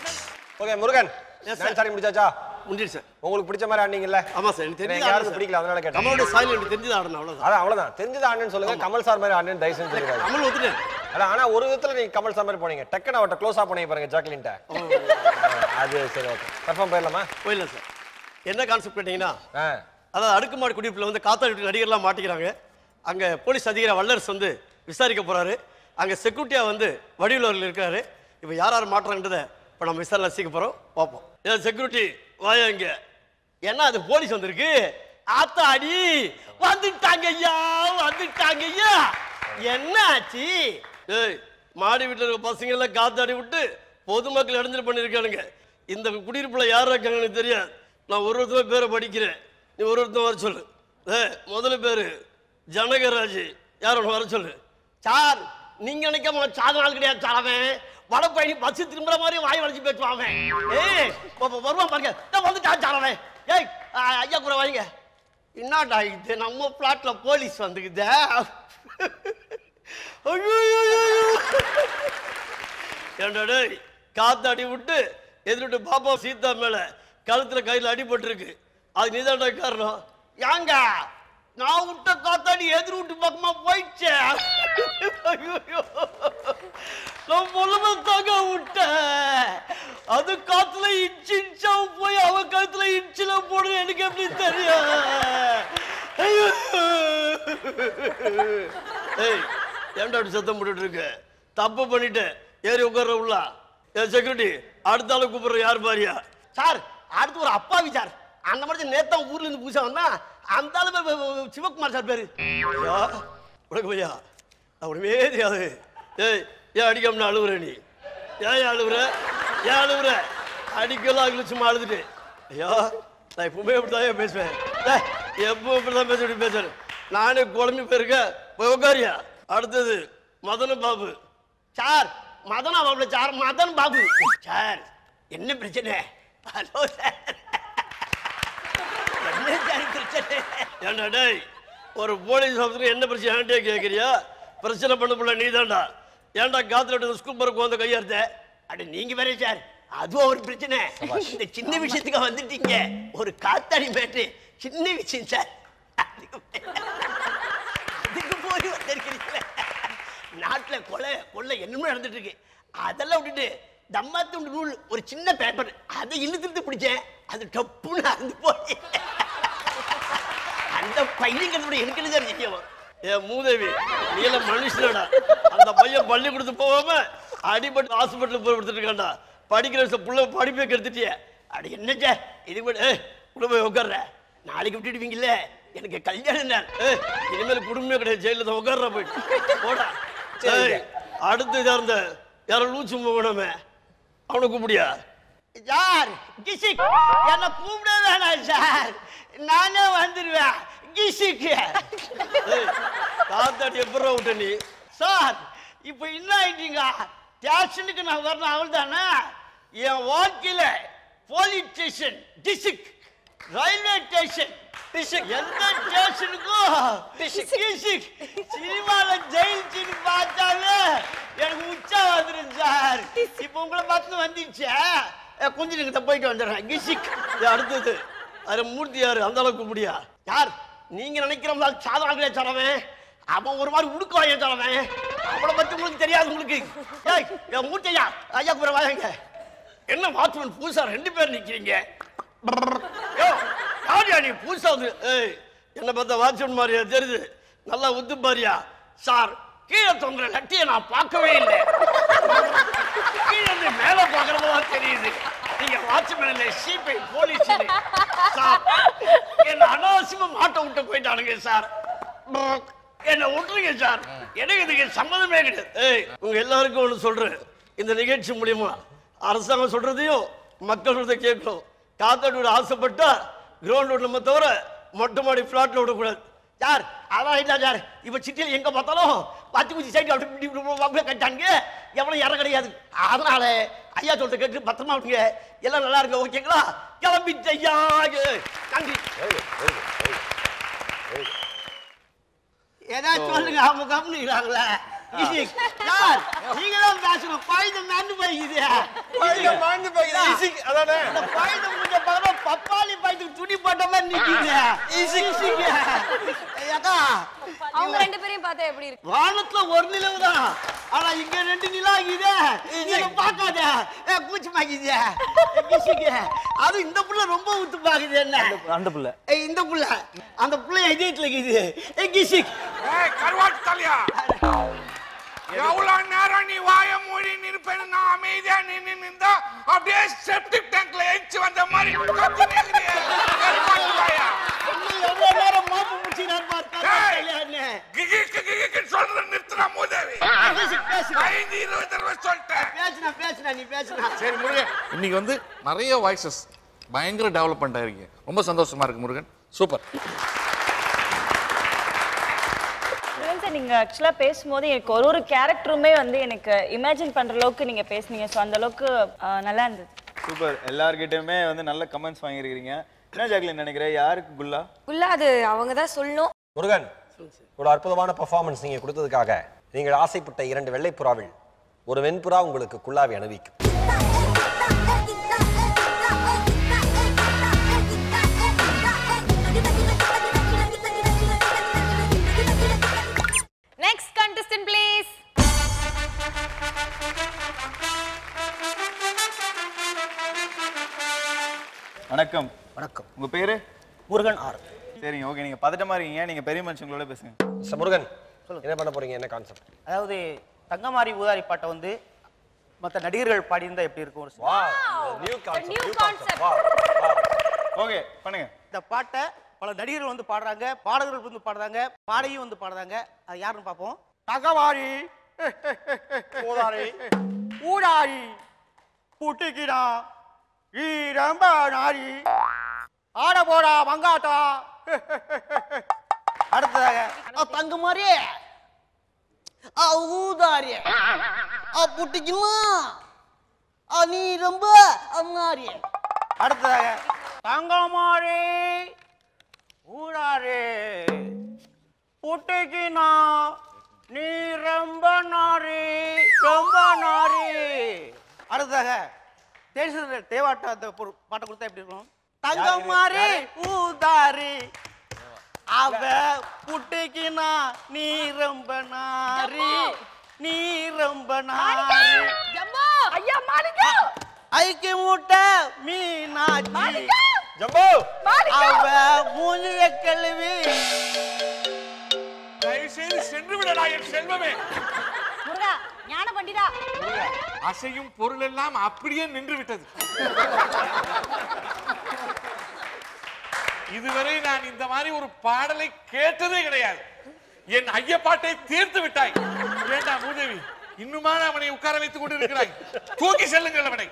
ஓகே முருகன் நான் சாரி முடிச்சாச்சா? முடிஞ்சிடுச்சு சார். உங்களுக்கு பிடிச்ச மாதிரி ஆடுனீங்கல்ல? ஆமா சார் எனக்கு தெரிஞ்சது யாருக்கு பிடிக்கல அதனால கேட்டேன். கமலோட சாயில் எனக்கு தெரிஞ்சது ஆடுன அவ்வளவுதான். அதான் அவ்வளவுதான் தெரிஞ்சது ஆடுன்னு சொல்லுங்க. கமல் சார் மாதிரி ஆடுன்னு டைசன் சொல்லுங்க. கமல் ஒத்துட்டேன். அதான் ஆனா ஒரு விதத்துல நீங்க கமல் சார் மாதிரி போனீங்க. டக்குன்னு அவட்ட க்ளோஸ் அப் பண்ணி பாருங்க ஜாக்லின்ட்ட. அது சரி ஓகே பெர்ஃபார்ம் பண்ணலாமா? போயிடலாம் சார். என்ன கான்செப்ட் கேட்டீங்கன்னா அதாவது அடுக்குமாடி குடியிருப்பில் வந்து காத்தாடி நடிகர்லாம் மாட்டிக்கிறாங்க. அங்கே போலீஸ் அதிகாரி வல்லரசு வந்து விசாரிக்க போகிறாரு. அங்கே செக்யூரிட்டியாக வந்து வடிவுள்ளவர்கள் இருக்கிறாரு. இப்போ யார் யார் மாட்டுறாங்கன்றதை இப்போ நம்ம விசாரணை ரசிக்க போகிறோம். பார்ப்போம். ஏதாவது செக்யூரிட்டி வாயா இங்கே ஏன்னா அது போலீஸ் வந்திருக்கு. ஆத்தாடி வந்துட்டாங்க ஐயா வந்துட்டாங்க ஐயா என்ன ஆச்சு? ஏய் மாடி வீட்டில் இருக்க பசங்கள்லாம் காத்தாடி விட்டு பொதுமக்கள் இடைஞ்சல் பண்ணியிருக்கானுங்க. இந்த குடியிருப்புல யார் இருக்காங்கன்னு தெரியாது. நான் ஒரு ஒருத்தமே பேரை படிக்கிறேன். நீ ஒரு ஒருத்தன் வர சொல்லு. ஏ முதல்ல பேர் ஜனகராஜ். யார் ஒன்று வர சொல்லு. சார் நீங்கள் நினைக்காம சாதம் ஆள் கிடையாது. சாரவன் வட பயணி பஸ்ஸு திரும்புற மாதிரி வாய் வளைச்சு பேசுவாங்க. ஏ வருவான் பாருங்க நான் வந்துட்டான் சாரவன். ஏய் ஐயா கூட வாங்க என்னடா இது நம்ம பிளாட்ல போலீஸ் வந்துக்குது. என்னோட காத்து அடி விட்டு எதிர்ட்டு பாப்பா சீதா மேல கழுத்துல கையில் அடிபட்டுருக்கு. அது நீதான்டா காரணம். ஏங்க நான் விட்ட காத்தாடி எதிர் விட்டு பக்கமா போயிடுச்சு. நான் பொழுது தாங்க விட்டேன். அது காத்துல இன்ச்சு இன்ச்சா போய் அவன் கழுத்துல இன்ச்சுல போடுது. எனக்கு எப்படி தெரியும்? ஏன்டா சத்தம் போட்டுட்டு இருக்கு? தப்பு பண்ணிட்டு ஏறி உட்கார்ற உள்ள செக்யூரிட்டி அடுத்த ஆளு கூப்பிடுற. யார் பாரியா சார்? அடுத்து ஒரு அப்பாவி சார். அந்த மாதிரி நேத்தான் ஊர்ல இருந்து பூசா வந்தா அந்த ஆளு சிவகுமார் சார் பேரு. உனக்கு பையா உடனே தெரியாது. ஏய் ஏன் அடிக்காம அழுவுற? நீ ஏன் அழுவுற? ஏன் அழுவுற? அடிக்கலாம் அழுகல சும்மா அழுதுட்டு. ஐயா நான் எப்பவுமே இப்படிதான் பேசுவேன். எப்பவும் இப்படிதான் பேச பேசுறேன். நானே குழம்பு போயிருக்கேன். போய் உட்காரியா. அடுத்தது மதன Babu sir. மதனா Babu sir. Madan Babu sir. என்ன பிரச்சனை? Hello sir. ஏண்டா டேய் ஒரு போலீஸ் ஆஃபீஸருக்கு என்ன பிரச்சனை ஆண்டே கேட்குறியா? பிரச்சனை பண்ண பிள்ளை நீ தான்டா. ஏன்டா காத்துல ஸ்கூல் பருக்கு வந்து கையாடுத்த? அப்படி நீங்க வேற சார். அதுவும் ஒரு பிரச்சனை. இந்த சின்ன விஷயத்துக்கு வந்துட்டீங்க. ஒரு காத்தாடி மேட்டு சின்ன விஷயம் சார். அதுக்கு போய் வந்திருக்கிறீங்களே. நாட்டில் கொலை கொள்ளை என்னமே நடந்துட்டு இருக்கு. அதெல்லாம் விட்டுட்டு தம்மாத்துண்டு நூல் ஒரு சின்ன பேப்பர் அதை இழுத்துட்டு பிடிச்சேன். அது டப்புன்னு அறந்து போய் அந்த பையனுக்கு எனக்கு சார் நிச்சயம். ஏ மூதேவி நீல மனுஷனடா. அந்த பையன் பள்ளி கொடுத்து போகாம அடிபட்டு ஹாஸ்பிட்டலுக்கு போய் கொடுத்துட்டு இருக்காண்டா. படிக்கிற பிள்ளை படிப்பை கெடுத்துட்டியே. அப்படி என்ன சார் இது கூட போய் உட்கார்ற? நாளைக்கு விட்டுடுவீங்கல்ல. எனக்கு கல்யாணம் தான். இனிமேல் குடும்பமே கிடையாது. ஜெயில தான் உட்கார்ற போயிட்டு போடா. சரி அடுத்து சார்ந்த யாரும் லூச்சு போகணுமே அவனை கூப்பிடியா சார்? கிஷிக் என்ன கூப்பிட வேணாம் சார். நானே வந்துடுவேன். கிஷிக்கு தாத்தாடி எப்போ விட்ட நீ சார்? இப்போ என்ன ஆயிட்டீங்க? ஸ்டேஷனுக்கு நான் வரணும். அவள் தானே என் வாழ்க்கையில் police station district railway station எந்த ஸ்டேஷனுக்கும் சினிமாவில் ஜெயில்ச்சின்னு பார்த்தாலே எனக்கு உச்சா வந்துடும் சார். இப்போ உங்களை பார்த்து வந்துச்சா கொஞ்சம் நீங்க போயிட்டு வந்துடுறேன். கிஷிக் அடுத்தது அது மூர்த்தி யாரு? அந்த அளவுக்கு முடியா யார்? நீங்க நினைக்கிறவங்க சாதாரண சொல்லுவேன். அவன் ஒரு மாதிரி உடுக்குவாங்க சொல்லுவேன். அவளை பத்தி உங்களுக்கு தெரியாது. உங்களுக்கு மூர்த்தியா ஐயா கூட வாங்க. என்ன வாட்ச்மேன் புதுசா ரெண்டு பேர் நிக்கிறீங்க. நீ புதுசா வந்து என்ன பார்த்தா வாட்ச்மேன் மாதிரியா தெரியுது? நல்லா உத்து பாரியா சார். கீழே தொங்குற லட்டியை நான் பார்க்கவே இல்லை. கீழே மேல பார்க்கறதா தெரியுது. நீங்க வாட்ச்மேன் இல்லை சிபி போலீஸ் சார். என்ன அனாவசியமா மாட்ட விட்டு போயிட்டானுங்க சார். என்ன விட்டுருங்க சார். எனக்கு இதுக்கு சம்மதமே கிடையாது. உங்க எல்லாருக்கும் ஒன்று சொல்றேன். இந்த நிகழ்ச்சி மூலியமா அரசாங்கம் சொல்றதையும் மக்கள் சொல்றதை கேட்கணும். காத்தாட்டோட ஆசைப்பட்டா கிரவுண்ட் ரோட்ல நம்ம தவிர மொட்டை மாடி பிளாட்ல விடக்கூடாது சார். அதான் இல்லை சார். இப்போ சிட்டியில் எங்கே பார்த்தாலும் பச்சை குச்சி சைடு அப்படி வாங்க கட்டானுங்க. எவ்வளோ இற கிடையாது. அதனால ஐயா சொல்ற கேட்டு பத்திரமா விட்டுங்க. எல்லாம் நல்லா இருக்கு. ஓகேங்களா? கிளம்பி ஐயா நன்றி. ஏதாச்சும் சொல்லுங்க. அவங்க கவனிக்கிறாங்களே வானத்துல ஒரு நிலவு தான். ஆனா இங்க ரெண்டு நிலாக்குது. பாக்காத பூச்சி பாக்குது. அது இந்த புள்ள ரொம்ப ஊத்து பாக்குது. என்ன அந்த புள்ள? இந்த புள்ள அந்த புள்ள எதிர்த்துல இருக்குது. எவ்வளவு நேரம் நீ வாய மூடி நிற்பேன்னு நான் அமைதியா நின்று நின்றா அப்படியே செப்டிக் டேங்க்ல எச்சு வந்த மாதிரி சொல்றது நிறுத்தினா மூதேவி. இருபது தடவை சொல்லிட்டேன். இன்னைக்கு வந்து நிறைய வாய்ஸஸ் பயங்கர டெவலப்மெண்ட் ஆயிருக்கீங்க. ரொம்ப சந்தோஷமா இருக்கு முருகன். சூப்பர். நீங்க ஆக்சுவலா பேசும்போது எனக்கு ஒரு ஒரு கேரக்டருமே வந்து எனக்கு இமேஜின் பண்ற அளவுக்கு நீங்க பேசுனீங்க. ஸோ அந்த அளவுக்கு நல்லா இருந்தது. சூப்பர். எல்லார்கிட்டயுமே வந்து நல்ல கமெண்ட்ஸ் வாங்கியிருக்கிறீங்க. என்ன ஜாக்லின் நினைக்கிறேன் யாருக்கு குல்லா? குல்லா அது அவங்க தான் சொல்லணும். முருகன், ஒரு அற்புதமான பெர்ஃபார்மன்ஸ் நீங்க கொடுத்ததுக்காக நீங்கள் ஆசைப்பட்ட இரண்டு வெள்ளை புறாவில் ஒரு வெண்புறா உங்களுக்கு குல்லாவை அணிவிக்கும். Next contestant please. வணக்கம். வணக்கம். உங்க பேரு? முருகன் ஆர். சரிங்க, ஓகே. நீங்க பதட்டமா இருக்கீங்க, நீங்க பெரிய மனுஷங்களோட பேசுங்க. சார் முருகன், என்ன பண்ண போறீங்க, என்ன கான்செப்ட்? அதாவது தங்கமாரி ஊதாரி பாட்டை வந்து மற்ற நடிகர்கள் பாடி இருந்தா எப்படி இருக்கும் ஒரு wow new concept new concept wow. Okay பண்ணுங்க. இந்த பாட்டை பல நடிகர்கள் வந்து பாடுறாங்க, பாடகர்கள் வந்து பாடுறாங்க, பாடையும் வந்து பாடுறாங்க. அது யாருன்னு பாப்போம். தங்கமாரி ஊதாரி ஊதாரி புட்டிக்கிடா ஈரம்ப நாரி ஆட போடா மங்காத்தா. அடுத்ததாக தங்க மாதிரியே ஊதாரிய புட்டிக்கலாம் நீ ரொம்ப நாரிய. அடுத்ததாக தங்க மாதிரி ஊடாரு புட்டிக்கினா நீ ரொம்ப நாரி ரொம்ப நாரி. அடுத்ததாக தேவாட்ட பாட்டை கொடுத்தா எப்படி இருக்கும்? தங்க மாதிரி ஊதாரி அவ புட்டிக்கினா நீ ரொம்ப நாரி நீ ரொம்ப நாரி ஐக்கி மூட்ட மீனாட்சி அவ மூலிய கல்வி. சென்று விடடா என் செல்வமே. அசையும் பொருள் எல்லாம் அப்படியே நின்று விட்டது. இதுவரை நான் இந்த மாதிரி ஒரு பாடலை கேட்டதே கிடையாது. என் ஐய பாட்டை தீர்த்து விட்டாய். ஏண்டா மூதேவி இன்னுமா அவனை உட்கார வைத்துக் கொண்டு இருக்கிறாய்? தூக்கி செல்லுங்கள் அவனை.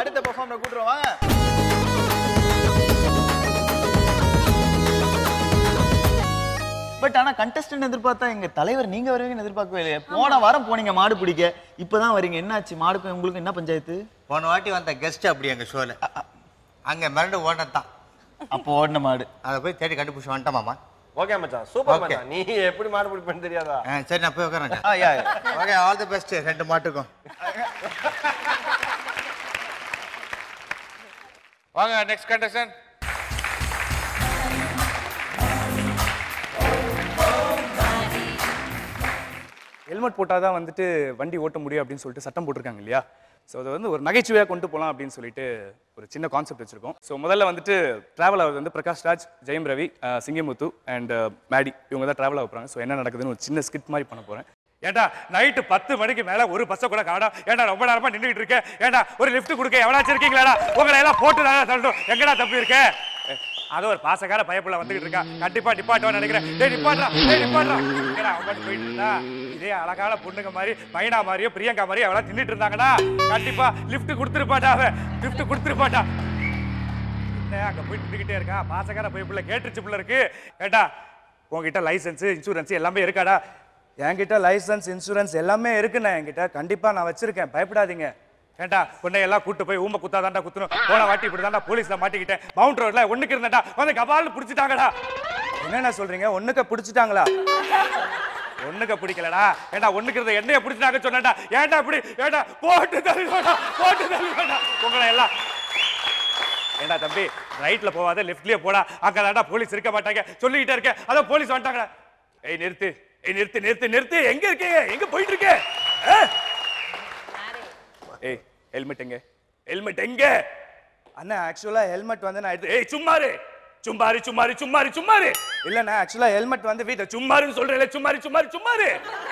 அடுத்த பெர்ஃபார்மரை கூட்டுறோம் வாங்க. பட் ஆனா கண்டெஸ்டன்ட் எதிர்பார்த்தா எங்க தலைவர் நீங்க வருவீங்க எதிர்பார்க்கவே இல்லையா? போன வாரம் போனீங்க மாடு பிடிக்க, இப்பதான் வரீங்க, என்னாச்சு மாடுக்கு உங்களுக்கு என்ன பஞ்சாயத்து? போன வாட்டி வந்த கெஸ்ட் அப்படி எங்க ஷோல அங்க மிரண்டு ஓடத்தான். அப்போ ஓடின மாடு அதை போய் தேடி கண்டுபிடிச்சு வந்துட்டேன் மாமா. ஓகே மச்சான், சூப்பர் மச்சான். நீ எப்படி மாடு பிடிப்பேன்னு தெரியாதா? சரி நான் போய் உட்காரேன். ஓகே, ஆல் தி பெஸ்ட் ரெண்டு மாட்டுக்கும். வாங்க நெக்ஸ்ட் கண்டெஸ்டன்ட். ஹெல்மெட் போட்டால் தான் வந்துட்டு வண்டி ஓட்ட முடியும் அப்படின்னு சொல்லிட்டு சட்டம் போட்டிருக்காங்க இல்லையா? ஸோ அதை வந்து ஒரு நகைச்சுவையாக கொண்டு போகலாம் அப்படின்னு சொல்லிட்டு ஒரு சின்ன கான்செப்ட் வச்சுருக்கோம். ஸோ முதல்ல வந்துட்டு ட்ராவல் ஆகிறது வந்து பிரகாஷ் ராஜ், ஜெயம் ரவி, சிங்கமுத்து அண்ட் மேடி இவங்க தான் ட்ராவல் ஆகுறாங்க. ஸோ என்ன நடக்குதுன்னு ஒரு சின்ன ஸ்கிரிப்ட் மாதிரி பண்ண போகிறேன். ஏண்டா நைட்டு பத்து மணிக்கு மேலே ஒரு பஸ்ஸை கூட காணா. ஏண்டா ரொம்ப நேரமாக நின்றுக்கிட்டு இருக்கேன். ஏண்டா ஒரு லிஃப்ட் கொடுக்க எவ்வளோச்சு இருக்கீங்களாடா? உங்களை எல்லாம் போட்டு தானே சொல்லணும். எங்கடா தப்பி இருக்கேன்? அதோ ஒரு பாசக்கார பயப்புள்ள வந்துகிட்டு இருக்கா. கண்டிப்பா நிப்பாட்டுவான்னு நினைக்கிறேன். டேய் நிப்பாட்றா, டேய் நிப்பாட்றா. ஏடா அவன் போயிட்டு இருந்தா இதே அழகான பொண்ணுங்க மாதிரி மைனா மாதிரியோ பிரியங்கா மாதிரியோ அவளா தின்னுட்டு இருந்தாங்கடா. கண்டிப்பா லிஃப்ட் கொடுத்துருப்பாட்டா, அவன் லிஃப்ட் கொடுத்துருப்பாட்டா. என்ன அங்கே போய் தின்னுக்கிட்டே இருக்கா? பாசக்கார பயப்புள்ள கேட்டுருச்சு புள்ள இருக்கு. ஏட்டா உங்ககிட்ட லைசன்ஸ் இன்சூரன்ஸ் எல்லாமே இருக்காடா? என்கிட்ட லைசன்ஸ் இன்சூரன்ஸ் எல்லாமே இருக்குண்ணா என்கிட்ட. கண்டிப்பா நான் வச்சிருக்கேன், பயப்படாதீங்க. ஏண்டா பொண்ணையெல்லாம் கூப்பிட்டு போய் ஊமை குத்தாதாண்டா குத்தணும். போன வாட்டி இப்படி தாண்டா போலீஸ்ல மாட்டிக்கிட்டேன். மவுண்ட் ரோட்ல ஒண்ணுக்கு இருந்தாண்டா வந்து கபால்னு பிடிச்சிட்டாங்கடா. என்னென்ன சொல்றீங்க? ஒண்ணுக்க பிடிச்சிட்டாங்களா? ஒண்ணுக்க பிடிக்கலடா. ஏண்டா ஒண்ணுக்கு இருந்த என்னைய பிடிச்சிட்டாங்க சொன்னேன்டா. ஏண்டா இப்படி ஏண்டா போட்டு தள்ளிடா போட்டு தள்ளிடா உங்களை எல்லாம். ஏண்டா தம்பி ரைட்ல போவாத, லெஃப்ட்லயே போடா, அங்கதாண்டா போலீஸ் இருக்க மாட்டாங்க. சொல்லிக்கிட்டே இருக்கேன் அதான் போலீஸ் வந்துட்டாங்கடா. ஏய் நிறுத்து, ஏய் நிறுத்து நிறுத்து நிறுத்து. எங்க இருக்கீங்க? எங்க போயிட்டு இருக்கே? ஏய் ஹெல்மெட் எங்க? ஹெல்மெட் எங்க அண்ணா? ஆக்சுவலா ஹெல்மெட் வந்து நான் ஏய் சும்மாரு சும்மாரு சும்மாரு சும்மாரு சும்மாரு இல்லண்ணா. ஆக்சுவலா ஹெல்மெட் வந்து வீட்டை சும்மாருன்னு சொல்றேன். சும்மாரு சும்மாரு சும்மாரு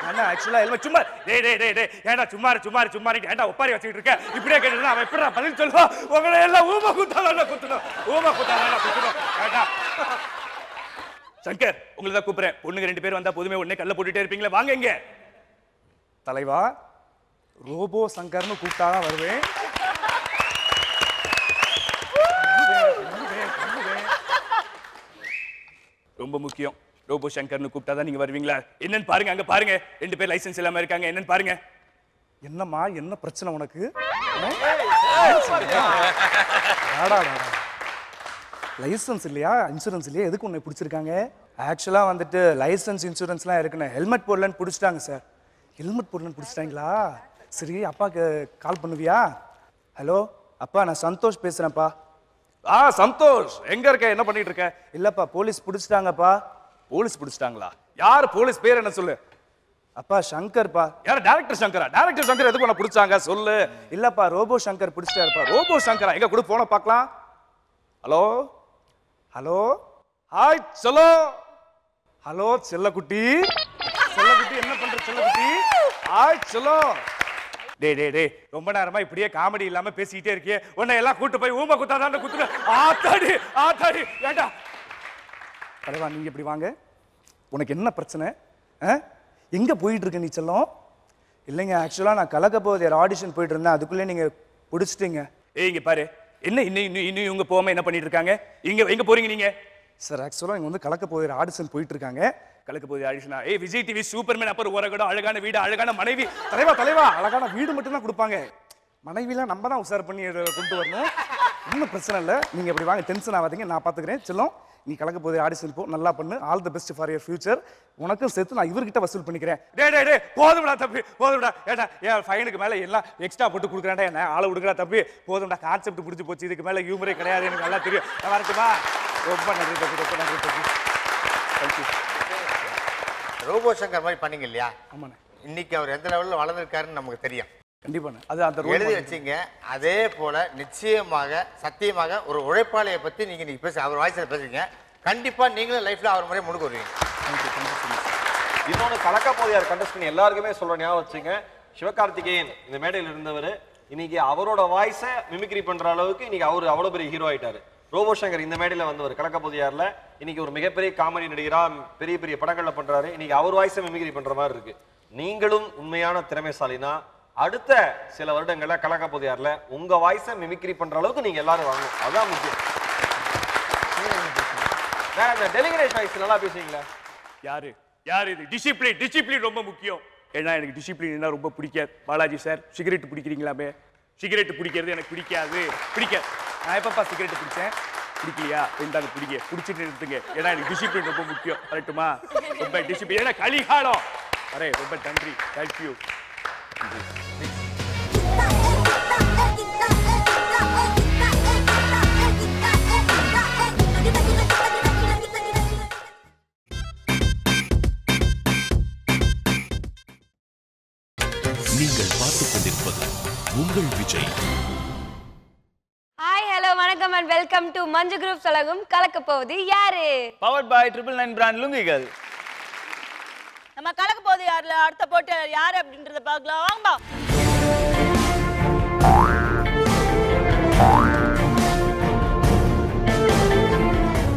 அண்ணா. ஆக்சுவலா ஹெல்மெட் சும்மாரு. டேய் டேய் டேய் டேய் ஏண்டா சும்மாரு சும்மாரு சும்மாரு ஏண்டா ஒப்பாரி வச்சுக்கிட்டு இருக்கேன்? இப்படியே கேட்டுனா அவன் எப்படிடா பதில் சொல்லுவான்? உங்களை எல்லாம் ஊமை குத்தாதாண்டா குத்தணும், ஊமை குத்தாதாண்டா குத்தணும். ஏண்டா சங்கர் உங்களை தான் கூப்பிடுறேன். பொண்ணுங்க ரெண்டு பேர் வந்தா பொதுமே உடனே கல்ல போட்டுட்டே இருப்பீங்களே, வாங்க இங்க. தலைவா ரோபோ சங்கர்னு கூப்பிட்டா தான் வருவேன். ரொம்ப முக்கியம், ரோபோ சங்கர்னு கூப்பிட்டா தான் நீங்க வருவீங்களா? என்னன்னு பாருங்க, அங்க பாருங்க ரெண்டு பேர் லைசன்ஸ் இல்லாம இருக்காங்க. என்னன்னு பாருங்க. என்னம்மா என்ன பிரச்சனை உனக்கு? லைசன்ஸ் இல்லையா இன்சூரன்ஸ் இல்லையா எதுக்கு உன்னை பிடிச்சிருக்காங்க? ஆக்சுவலாக வந்துட்டு லைசன்ஸ் இன்சூரன்ஸ்லாம் இருக்குண்ணே, ஹெல்மெட் போடலன்னு பிடிச்சிட்டாங்க சார். ஹெல்மெட் போடலன்னு பிடிச்சிட்டாங்களா? சரி அப்பாவுக்கு கால் பண்ணுவியா? ஹலோ அப்பா, நான் சந்தோஷ் பேசுகிறேன்ப்பா. ஆ சந்தோஷ், எங்கே இருக்க, என்ன பண்ணிட்டு இருக்க? இல்லைப்பா போலீஸ் பிடிச்சிட்டாங்கப்பா. போலீஸ் பிடிச்சிட்டாங்களா? யார் போலீஸ், பேர் என்ன சொல்லு? அப்பா சங்கர்ப்பா. யார டைரக்டர் சங்கரா? டைரக்டர் சங்கர் எதுக்கு உன பிடிச்சாங்க சொல்லு? இல்லப்பா ரோபோ சங்கர் பிடிச்சிட்டாருப்பா. ரோபோ சங்கரா எங்க கூட? போன பார்க்கலாம். ஹலோ ஹலோ ஹாய் செல்லோ. ஹலோ செல்லக்குட்டி, செல்லக்குட்டி என்ன பண்ற செல்லக்குட்டி? ஹாய் செல்லோ. டேய் டேய் டேய், ரொம்ப நேரமா இப்படியே காமெடி இல்லாம பேசிக்கிட்டே இருக்கியே, உன்னை எல்லாம் கூட்டு போய் ஊமை குத்தாதான் குத்துற. ஆத்தாடி ஆத்தாடி. ஏண்டா தலைவா நீங்க இப்படி வாங்க, உனக்கு என்ன பிரச்சனை? எங்கே போயிட்டு இருக்க நீ செல்லம்? இல்லைங்க ஆக்சுவலாக நான் கலக்க போது ஆடிஷன் போயிட்டு இருந்தேன், அதுக்குள்ளே நீங்கள் பிடிச்சிட்டீங்க. ஏய் இங்கே பாரு, என்ன இன்னும் இன்னும் இன்னும் இவங்க போகாமல் என்ன பண்ணிட்டு இருக்காங்க? இங்கே எங்கே போகிறீங்க நீங்கள்? சார் ஆக்சுவலாக இங்கே வந்து கலக்க போதிய ஆடிஷன் போயிட்டு இருக்காங்க. கலக்க போதிய ஆடிஷனா? ஏய் விஜய் டிவி சூப்பர்மேன் அப்புறம் உரகடம், அழகான வீடு, அழகான மனைவி. தலைவா தலைவா, அழகான வீடு மட்டும் தான் கொடுப்பாங்க, மனைவிலாம் நம்ம தான் உசார் பண்ணி கொண்டு வரணும். இன்னும் பிரச்சனை இல்லை, நீங்கள் இப்படி வாங்க, டென்ஷன் ஆகாதீங்க, நான் பார்த்துக்கிறேன். செல்லம் நீ கலக்க போதே ஆடிஷன் போ, நல்லா பண்ணு, all the best for your future. உனக்கும் சேர்த்து நான் இவர்கிட்ட வசூல் பண்ணிக்கிறேன். டே டே டே போதும்டா தம்பி, போதும்டா. ஏடா ஏன் ஃபைனுக்கு மேலே எல்லாம் எக்ஸ்ட்ரா போட்டு கொடுக்குறான்டா, என்ன ஆளை விடுக்குறா தம்பி? போதும்டா, கான்செப்ட் பிடிச்சி போச்சு, இதுக்கு மேலே ஹியூமரே கிடையாது, எனக்கு நல்லா தெரியும். வரட்டுமா? ரொம்ப நன்றி தம்பி, ரொம்ப நன்றி தம்பி, தேங்க்யூ. ரோபோ சங்கர் மாதிரி பண்ணிங்க இல்லையா? ஆமாண்ணே. இன்னைக்கு அவர் எந்த லெவலில் வளர்ந்துருக்காருன்னு நமக்கு தெரியும். கண்டிப்பாண்ணே, அது அந்த எழுதி வச்சிங்க. அதே போல் நிச்சயமாக சத்தியமாக ஒரு உழைப்பாளையை பற்றி நீங்கள் இன்றைக்கி பேச அவர் வாய்ஸில் பேசுறீங்க. கண்டிப்பாக நீங்களும் லைஃப்பில் அவர் முறையை முன்னுக்கு வருவீங்க. இன்னொன்று கலக்க போதியார் கண்டஸ்டன் எல்லாருக்குமே சொல்கிற ஞாபகம் வச்சுங்க, சிவகார்த்திகேயன் இந்த மேடையில் இருந்தவர் இன்னைக்கு அவரோட வாய்ஸை மிமிக்ரி பண்ணுற அளவுக்கு இன்னைக்கு அவர் அவ்வளோ பெரிய ஹீரோ ஆகிட்டார். ரோபோ சங்கர் இந்த மேடையில் வந்தவர் கலக்க போதியாரில் இன்னைக்கு ஒரு மிகப்பெரிய காமெடி நடிகராக பெரிய பெரிய படங்களில் பண்ணுறாரு. இன்னைக்கு அவர் வாய்ஸை மிமிக்ரி பண்ணுற மாதிரி இருக்குது. நீங்களும் உண்மையான திறமைசாலினா அடுத்த சில வருடங்கள்ல கலக்க போதியார்ல உங்க வாய்ஸை மிமிக்ரி பண்ற அளவுக்கு நீங்க எல்லாரும் வாங்கணும், அதுதான் முக்கியம். வேற இந்த டெலிகிரேஷ் வாய்ஸ் நல்லா பேசுவீங்களா? யாரு யாரு இது? டிசிப்ளின், டிசிப்ளின் ரொம்ப முக்கியம். ஏன்னா எனக்கு டிசிப்ளின் ரொம்ப பிடிக்காது. பாலாஜி சார் சிகரெட் பிடிக்கிறீங்களாமே? சிகரெட் பிடிக்கிறது எனக்கு பிடிக்காது, பிடிக்காது. நான் எப்பப்பா சிகரெட் பிடிச்சேன்? பிடிக்கலையா? இருந்தாங்க பிடிக்க பிடிச்சிட்டு எடுத்துங்க, ஏன்னா எனக்கு டிசிப்ளின் ரொம்ப முக்கியம். கரெக்டுமா? ரொம்ப டிசிப்ளின். ஏன்னா கலிகாலம். அரே ரொம்ப நன்றி, தேங்க்யூ. நீங்கள் பார்த்துக் கொண்டிருப்பது உங்கள் விஜய். ஹாய் ஹலோ வணக்கம் and welcome to Manju group சொல்லும் கலக்க போவது யாரு, powered by triple nine brand லுங்கிகள். நம்ம கலக்க போது யாருல அடுத்த போட்டு யாரு அப்படின்றத பார்க்கலாம், வாங்கப்பா.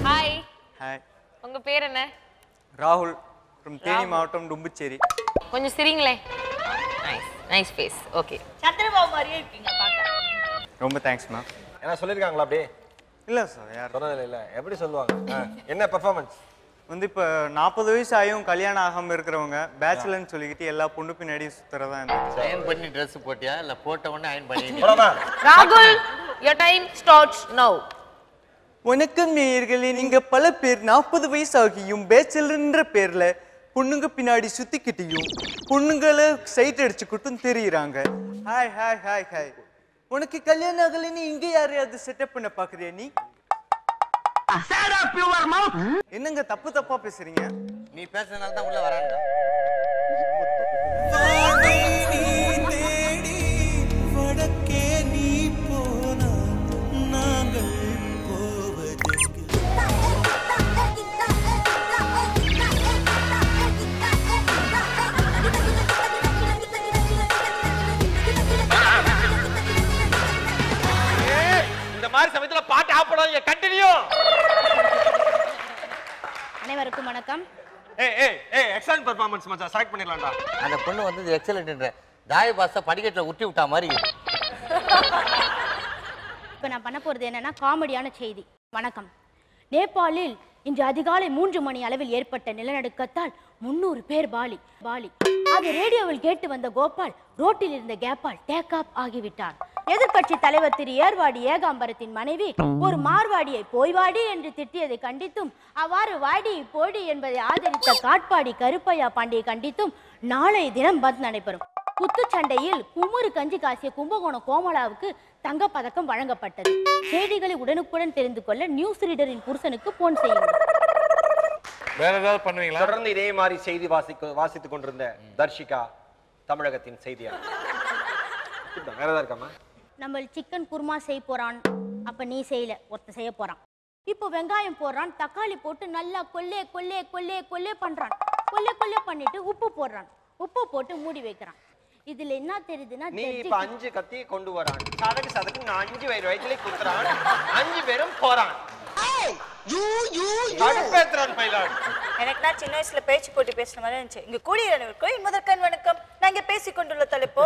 ஹாய் ஹாய், உங்க பேர் என்ன? ராகுல், from தேனி மாவட்டம், டும்புச்சேரி. கொஞ்சம் சிரிங்களே. Nice nice face. Okay, Chandrababu மாதிரியே இருக்கீங்க பார்க்க. ரொம்ப தேங்க்ஸ் மா. என்ன சொல்லிருக்காங்களா அப்படியே? இல்ல சார் யார் சொன்னதில்ல. இல்ல எப்படி சொல்லுவாங்க? என்ன பெர்ஃபார்மன்ஸ் வந்து இப்போ நாற்பது வயசு ஆகியும் கல்யாணம் ஆகாமல் இருக்கிறவங்க பேச்சுலர்னு சொல்லிக்கிட்டு எல்லா பொண்ணு பின்னாடி சுற்றுறதா இருந்துச்சு. அயன் பண்ணி ட்ரெஸ் போட்டியா இல்லை போட்ட உடனே அயன் பண்ணி? ராகுல், your time starts now. வணக்கம் நேயர்களே, நீங்கள் பல பேர் நாற்பது வயசு ஆகியும் பேச்சுலர்ன்ற பேரில் பொண்ணுங்க பின்னாடி சுற்றிக்கிட்டையும் பொண்ணுங்களை சைட் அடிச்சுக்கிட்டும் தெரியுறாங்க. ஹாய் ஹாய் ஹாய் ஹாய், உனக்கு கல்யாணம் ஆகலைன்னு இங்கே யாரையாவது செட்டப் பண்ண பார்க்குறியா நீ? என்னங்க தப்பு தப்பா பேசுறீங்க? நீ பேசுறதுனால தான் உள்ள வராங்க. இந்த மாதிரி சமயத்துல பாட்டு ஆப்படாதீங்க, கண்டினியூ. அனைவருக்கும் வணக்கம். ஏய் ஏய் ஏய், எக்ஸலன்ட் பெர்ஃபார்மன்ஸ் மச்சான், செலக்ட் பண்ணிரலாம்டா. அந்த பொண்ணு வந்து எக்ஸலன்ட்ன்ற தாய் பாஷா படிக்கட்டல உட்டி விட்டா மாதிரி. இப்போ நான் பண்ண போறது என்னன்னா காமெடியான செய்தி. வணக்கம். நேபாளில் இன்று அதிகாலை மூன்று மணி அளவில் ஏற்பட்ட நிலநடுக்கத்தால் முந்நூறு பேர் பாலி பாலி. அது ரேடியோவில் கேட்டு வந்த கோபால் ரோட்டில் இருந்த கேப்பால் டேக் ஆப் ஆகிவிட்டார். எதிர்கட்சி தலைவர் திரு ஏர்வாடி ஏகாம்பரத்தின் மனைவி ஒரு மார்வாடியை போய்வாடி என்று திட்டியதை கண்டித்தும், அவ்வாறு வாடி போடி என்பதை ஆதரித்த காட்பாடி கருப்பையா பாண்டியை கண்டித்தும் நாளைய தினம் பந்த் நடைபெறும். குத்துச்சண்டையில் குமுறு கஞ்சி காசிய கும்பகோணம் கோமலாவுக்கு தங்க பதக்கம் வழங்கப்பட்டது. செய்திகளை உடனுக்குடன் தெரிந்து கொள்ள நியூஸ் ரீடரின் புருஷனுக்கு போன் செய்யுங்கள். வேற ஏதாவது பண்ணுவீங்களா? தொடர்ந்து இதே மாதிரி செய்தி வாசிக்க வாசித்து கொண்டிருந்த தர்ஷிகா தமிழகத்தின் செய்தியாளர். வேற ஏதாவது இருக்காமா? நம்ம சிக்கன் குருமா செய்ய போறான், அப்ப நீ செய்யல ஒருத்த செய்ய போறான். இப்போ வெங்காயம் போடுறான், தக்காளி போட்டு நல்லா கொல்லே கொல்லே கொல்லே கொல்லே பண்றான். கொல்லே கொல்லே பண்ணிட்டு உப்பு போடுறான், உப்பு போட்டு மூடி வைக்கிறான். இதுல என்ன தெரியுதுன்னா, நீ இப்ப அஞ்சு கத்தி கொண்டு வரான், சதக்கு சதக்கு நான் அஞ்சு பேர் வயிற்றுல குத்துறான், அஞ்சு பேரும் போறான். சின்ன வயசுல பேச்சு போட்டு பேசுற மாதிரி இருந்துச்சு. இங்க கூடிய முதற்கண் வணக்கம். நாங்க பேசிக் கொண்டுள்ள தலைப்போ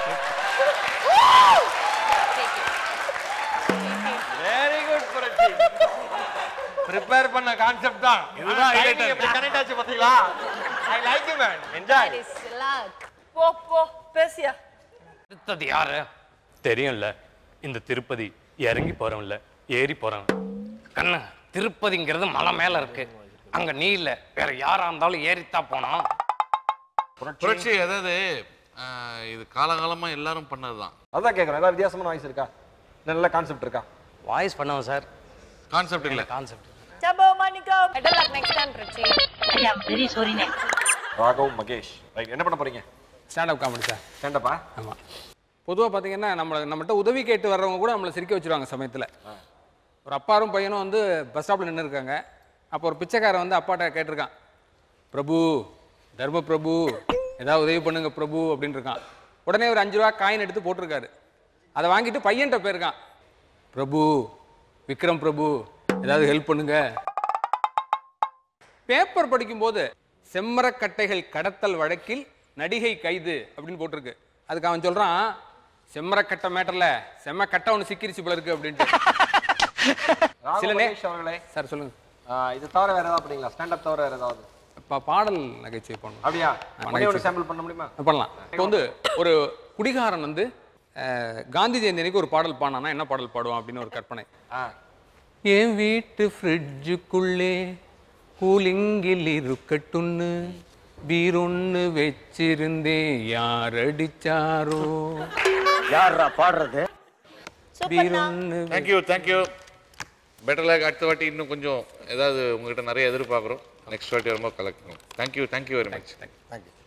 prepare பண்ண கான்செப்ட் தான் இதுதான். ஹைலைட் இப்படி கனெக்ட் ஆச்சு பாத்தீங்களா? I like you man, enjoy this luck. போ போ பேசியா அடுத்து யாரு தெரியும்ல? இந்த திருப்பதி இறங்கி போறோம் இல்ல, ஏறி போறோம் கண்ணு. திருப்பதிங்கிறது மலை மேல இருக்கு, அங்க நீ இல்ல வேற யாரா இருந்தாலும் ஏறித்தா போனோம். புரட்சி அதாவது இது காலகாலமா எல்லாரும் பண்ணதுதான். அதான் கேக்குறேன், ஏதாவது வித்தியாசமான வாய்ஸ் இருக்கா? நல்ல கான்செப்ட் இருக்கா? வாய்ஸ் பண்ணவும் சார், கான்செப்ட் இல்ல. Concept Chabo Manikam. Better luck next time, Prachi. I am very sorry, Nen. Raghav Magesh. Right, என்ன பண்ண போறீங்க? Stand up comedy sir. Stand அப்பா? ஆமா. பொதுவா பாத்தீங்கன்னா நம்ம நம்மட்ட உதவி கேட்டு வர்றவங்க கூட நம்மள சிரிக்க வச்சிருவாங்க சமயத்துல. ஒரு அப்பாரும் பையனும் வந்து பஸ் ஸ்டாப்ல நின்னு இருக்காங்க. அப்ப ஒரு பிச்சைக்காரன் வந்து அப்பாட்ட கேட்டிருக்கான், பிரபு தர்ம பிரபு ஏதாவது உதவி பண்ணுங்க பிரபு அப்படின்னு இருக்கான். உடனே ஒரு அஞ்சு ரூபா காயின் எடுத்து போட்டிருக்காரு. அதை வாங்கிட்டு பையன்கிட்ட போயிருக்கான், பிரபு விக்ரம் பிரபு ஏதாவது ஹெல்ப் பண்ணுங்க. பேப்பர் படிக்கும் போது செம்மரக்கட்டைகள் கடத்தல் வழக்கில் நடிகை கைது அப்படின்னு போட்டிருக்கு. அதுக்கு அவன் சொல்றான், செம்மரக்கட்டை மேட்டர்ல செம்ம கட்டை ஒன்று சிக்கிரிச்சு போல இருக்கு அப்படின்ட்டு. சார் சொல்லுங்க, இது தவிர வேற ஏதாவது அப்படிங்களா? ஸ்டாண்ட் அப் தவிர வேற ஏதாவது இப்போ பாடல் நகைச்சுவை பண்ணணும். அப்படியா? ஒரு சாம்பிள் பண்ண முடியுமா? பண்ணலாம். இப்போ வந்து ஒரு குடிகாரன் வந்து காந்தி ஜெயந்திக்கு ஒரு பாடல் பாடினான்னா என்ன பாடல் பாடுவான் அப்படின்னு ஒரு கற்பனை. என் வீட்டு ஃப்ரிட்ஜுக்குள்ளே கூலிங்கில் இருக்கட்டுன்னு பீரொன்னு வச்சிருந்தேன், யார் அடிச்சாரோ யாரா பாடுறது பீரொன்னு. Thank you thank you, better luck. அடுத்த வாட்டி இன்னும் கொஞ்சம் ஏதாவது உங்ககிட்ட நிறைய எதிர்பார்க்குறோம். நெக்ஸ்ட் வாட்டி ரொம்ப கலெக்ட் பண்ணுவோம். Thank you thank you very much. Thank you.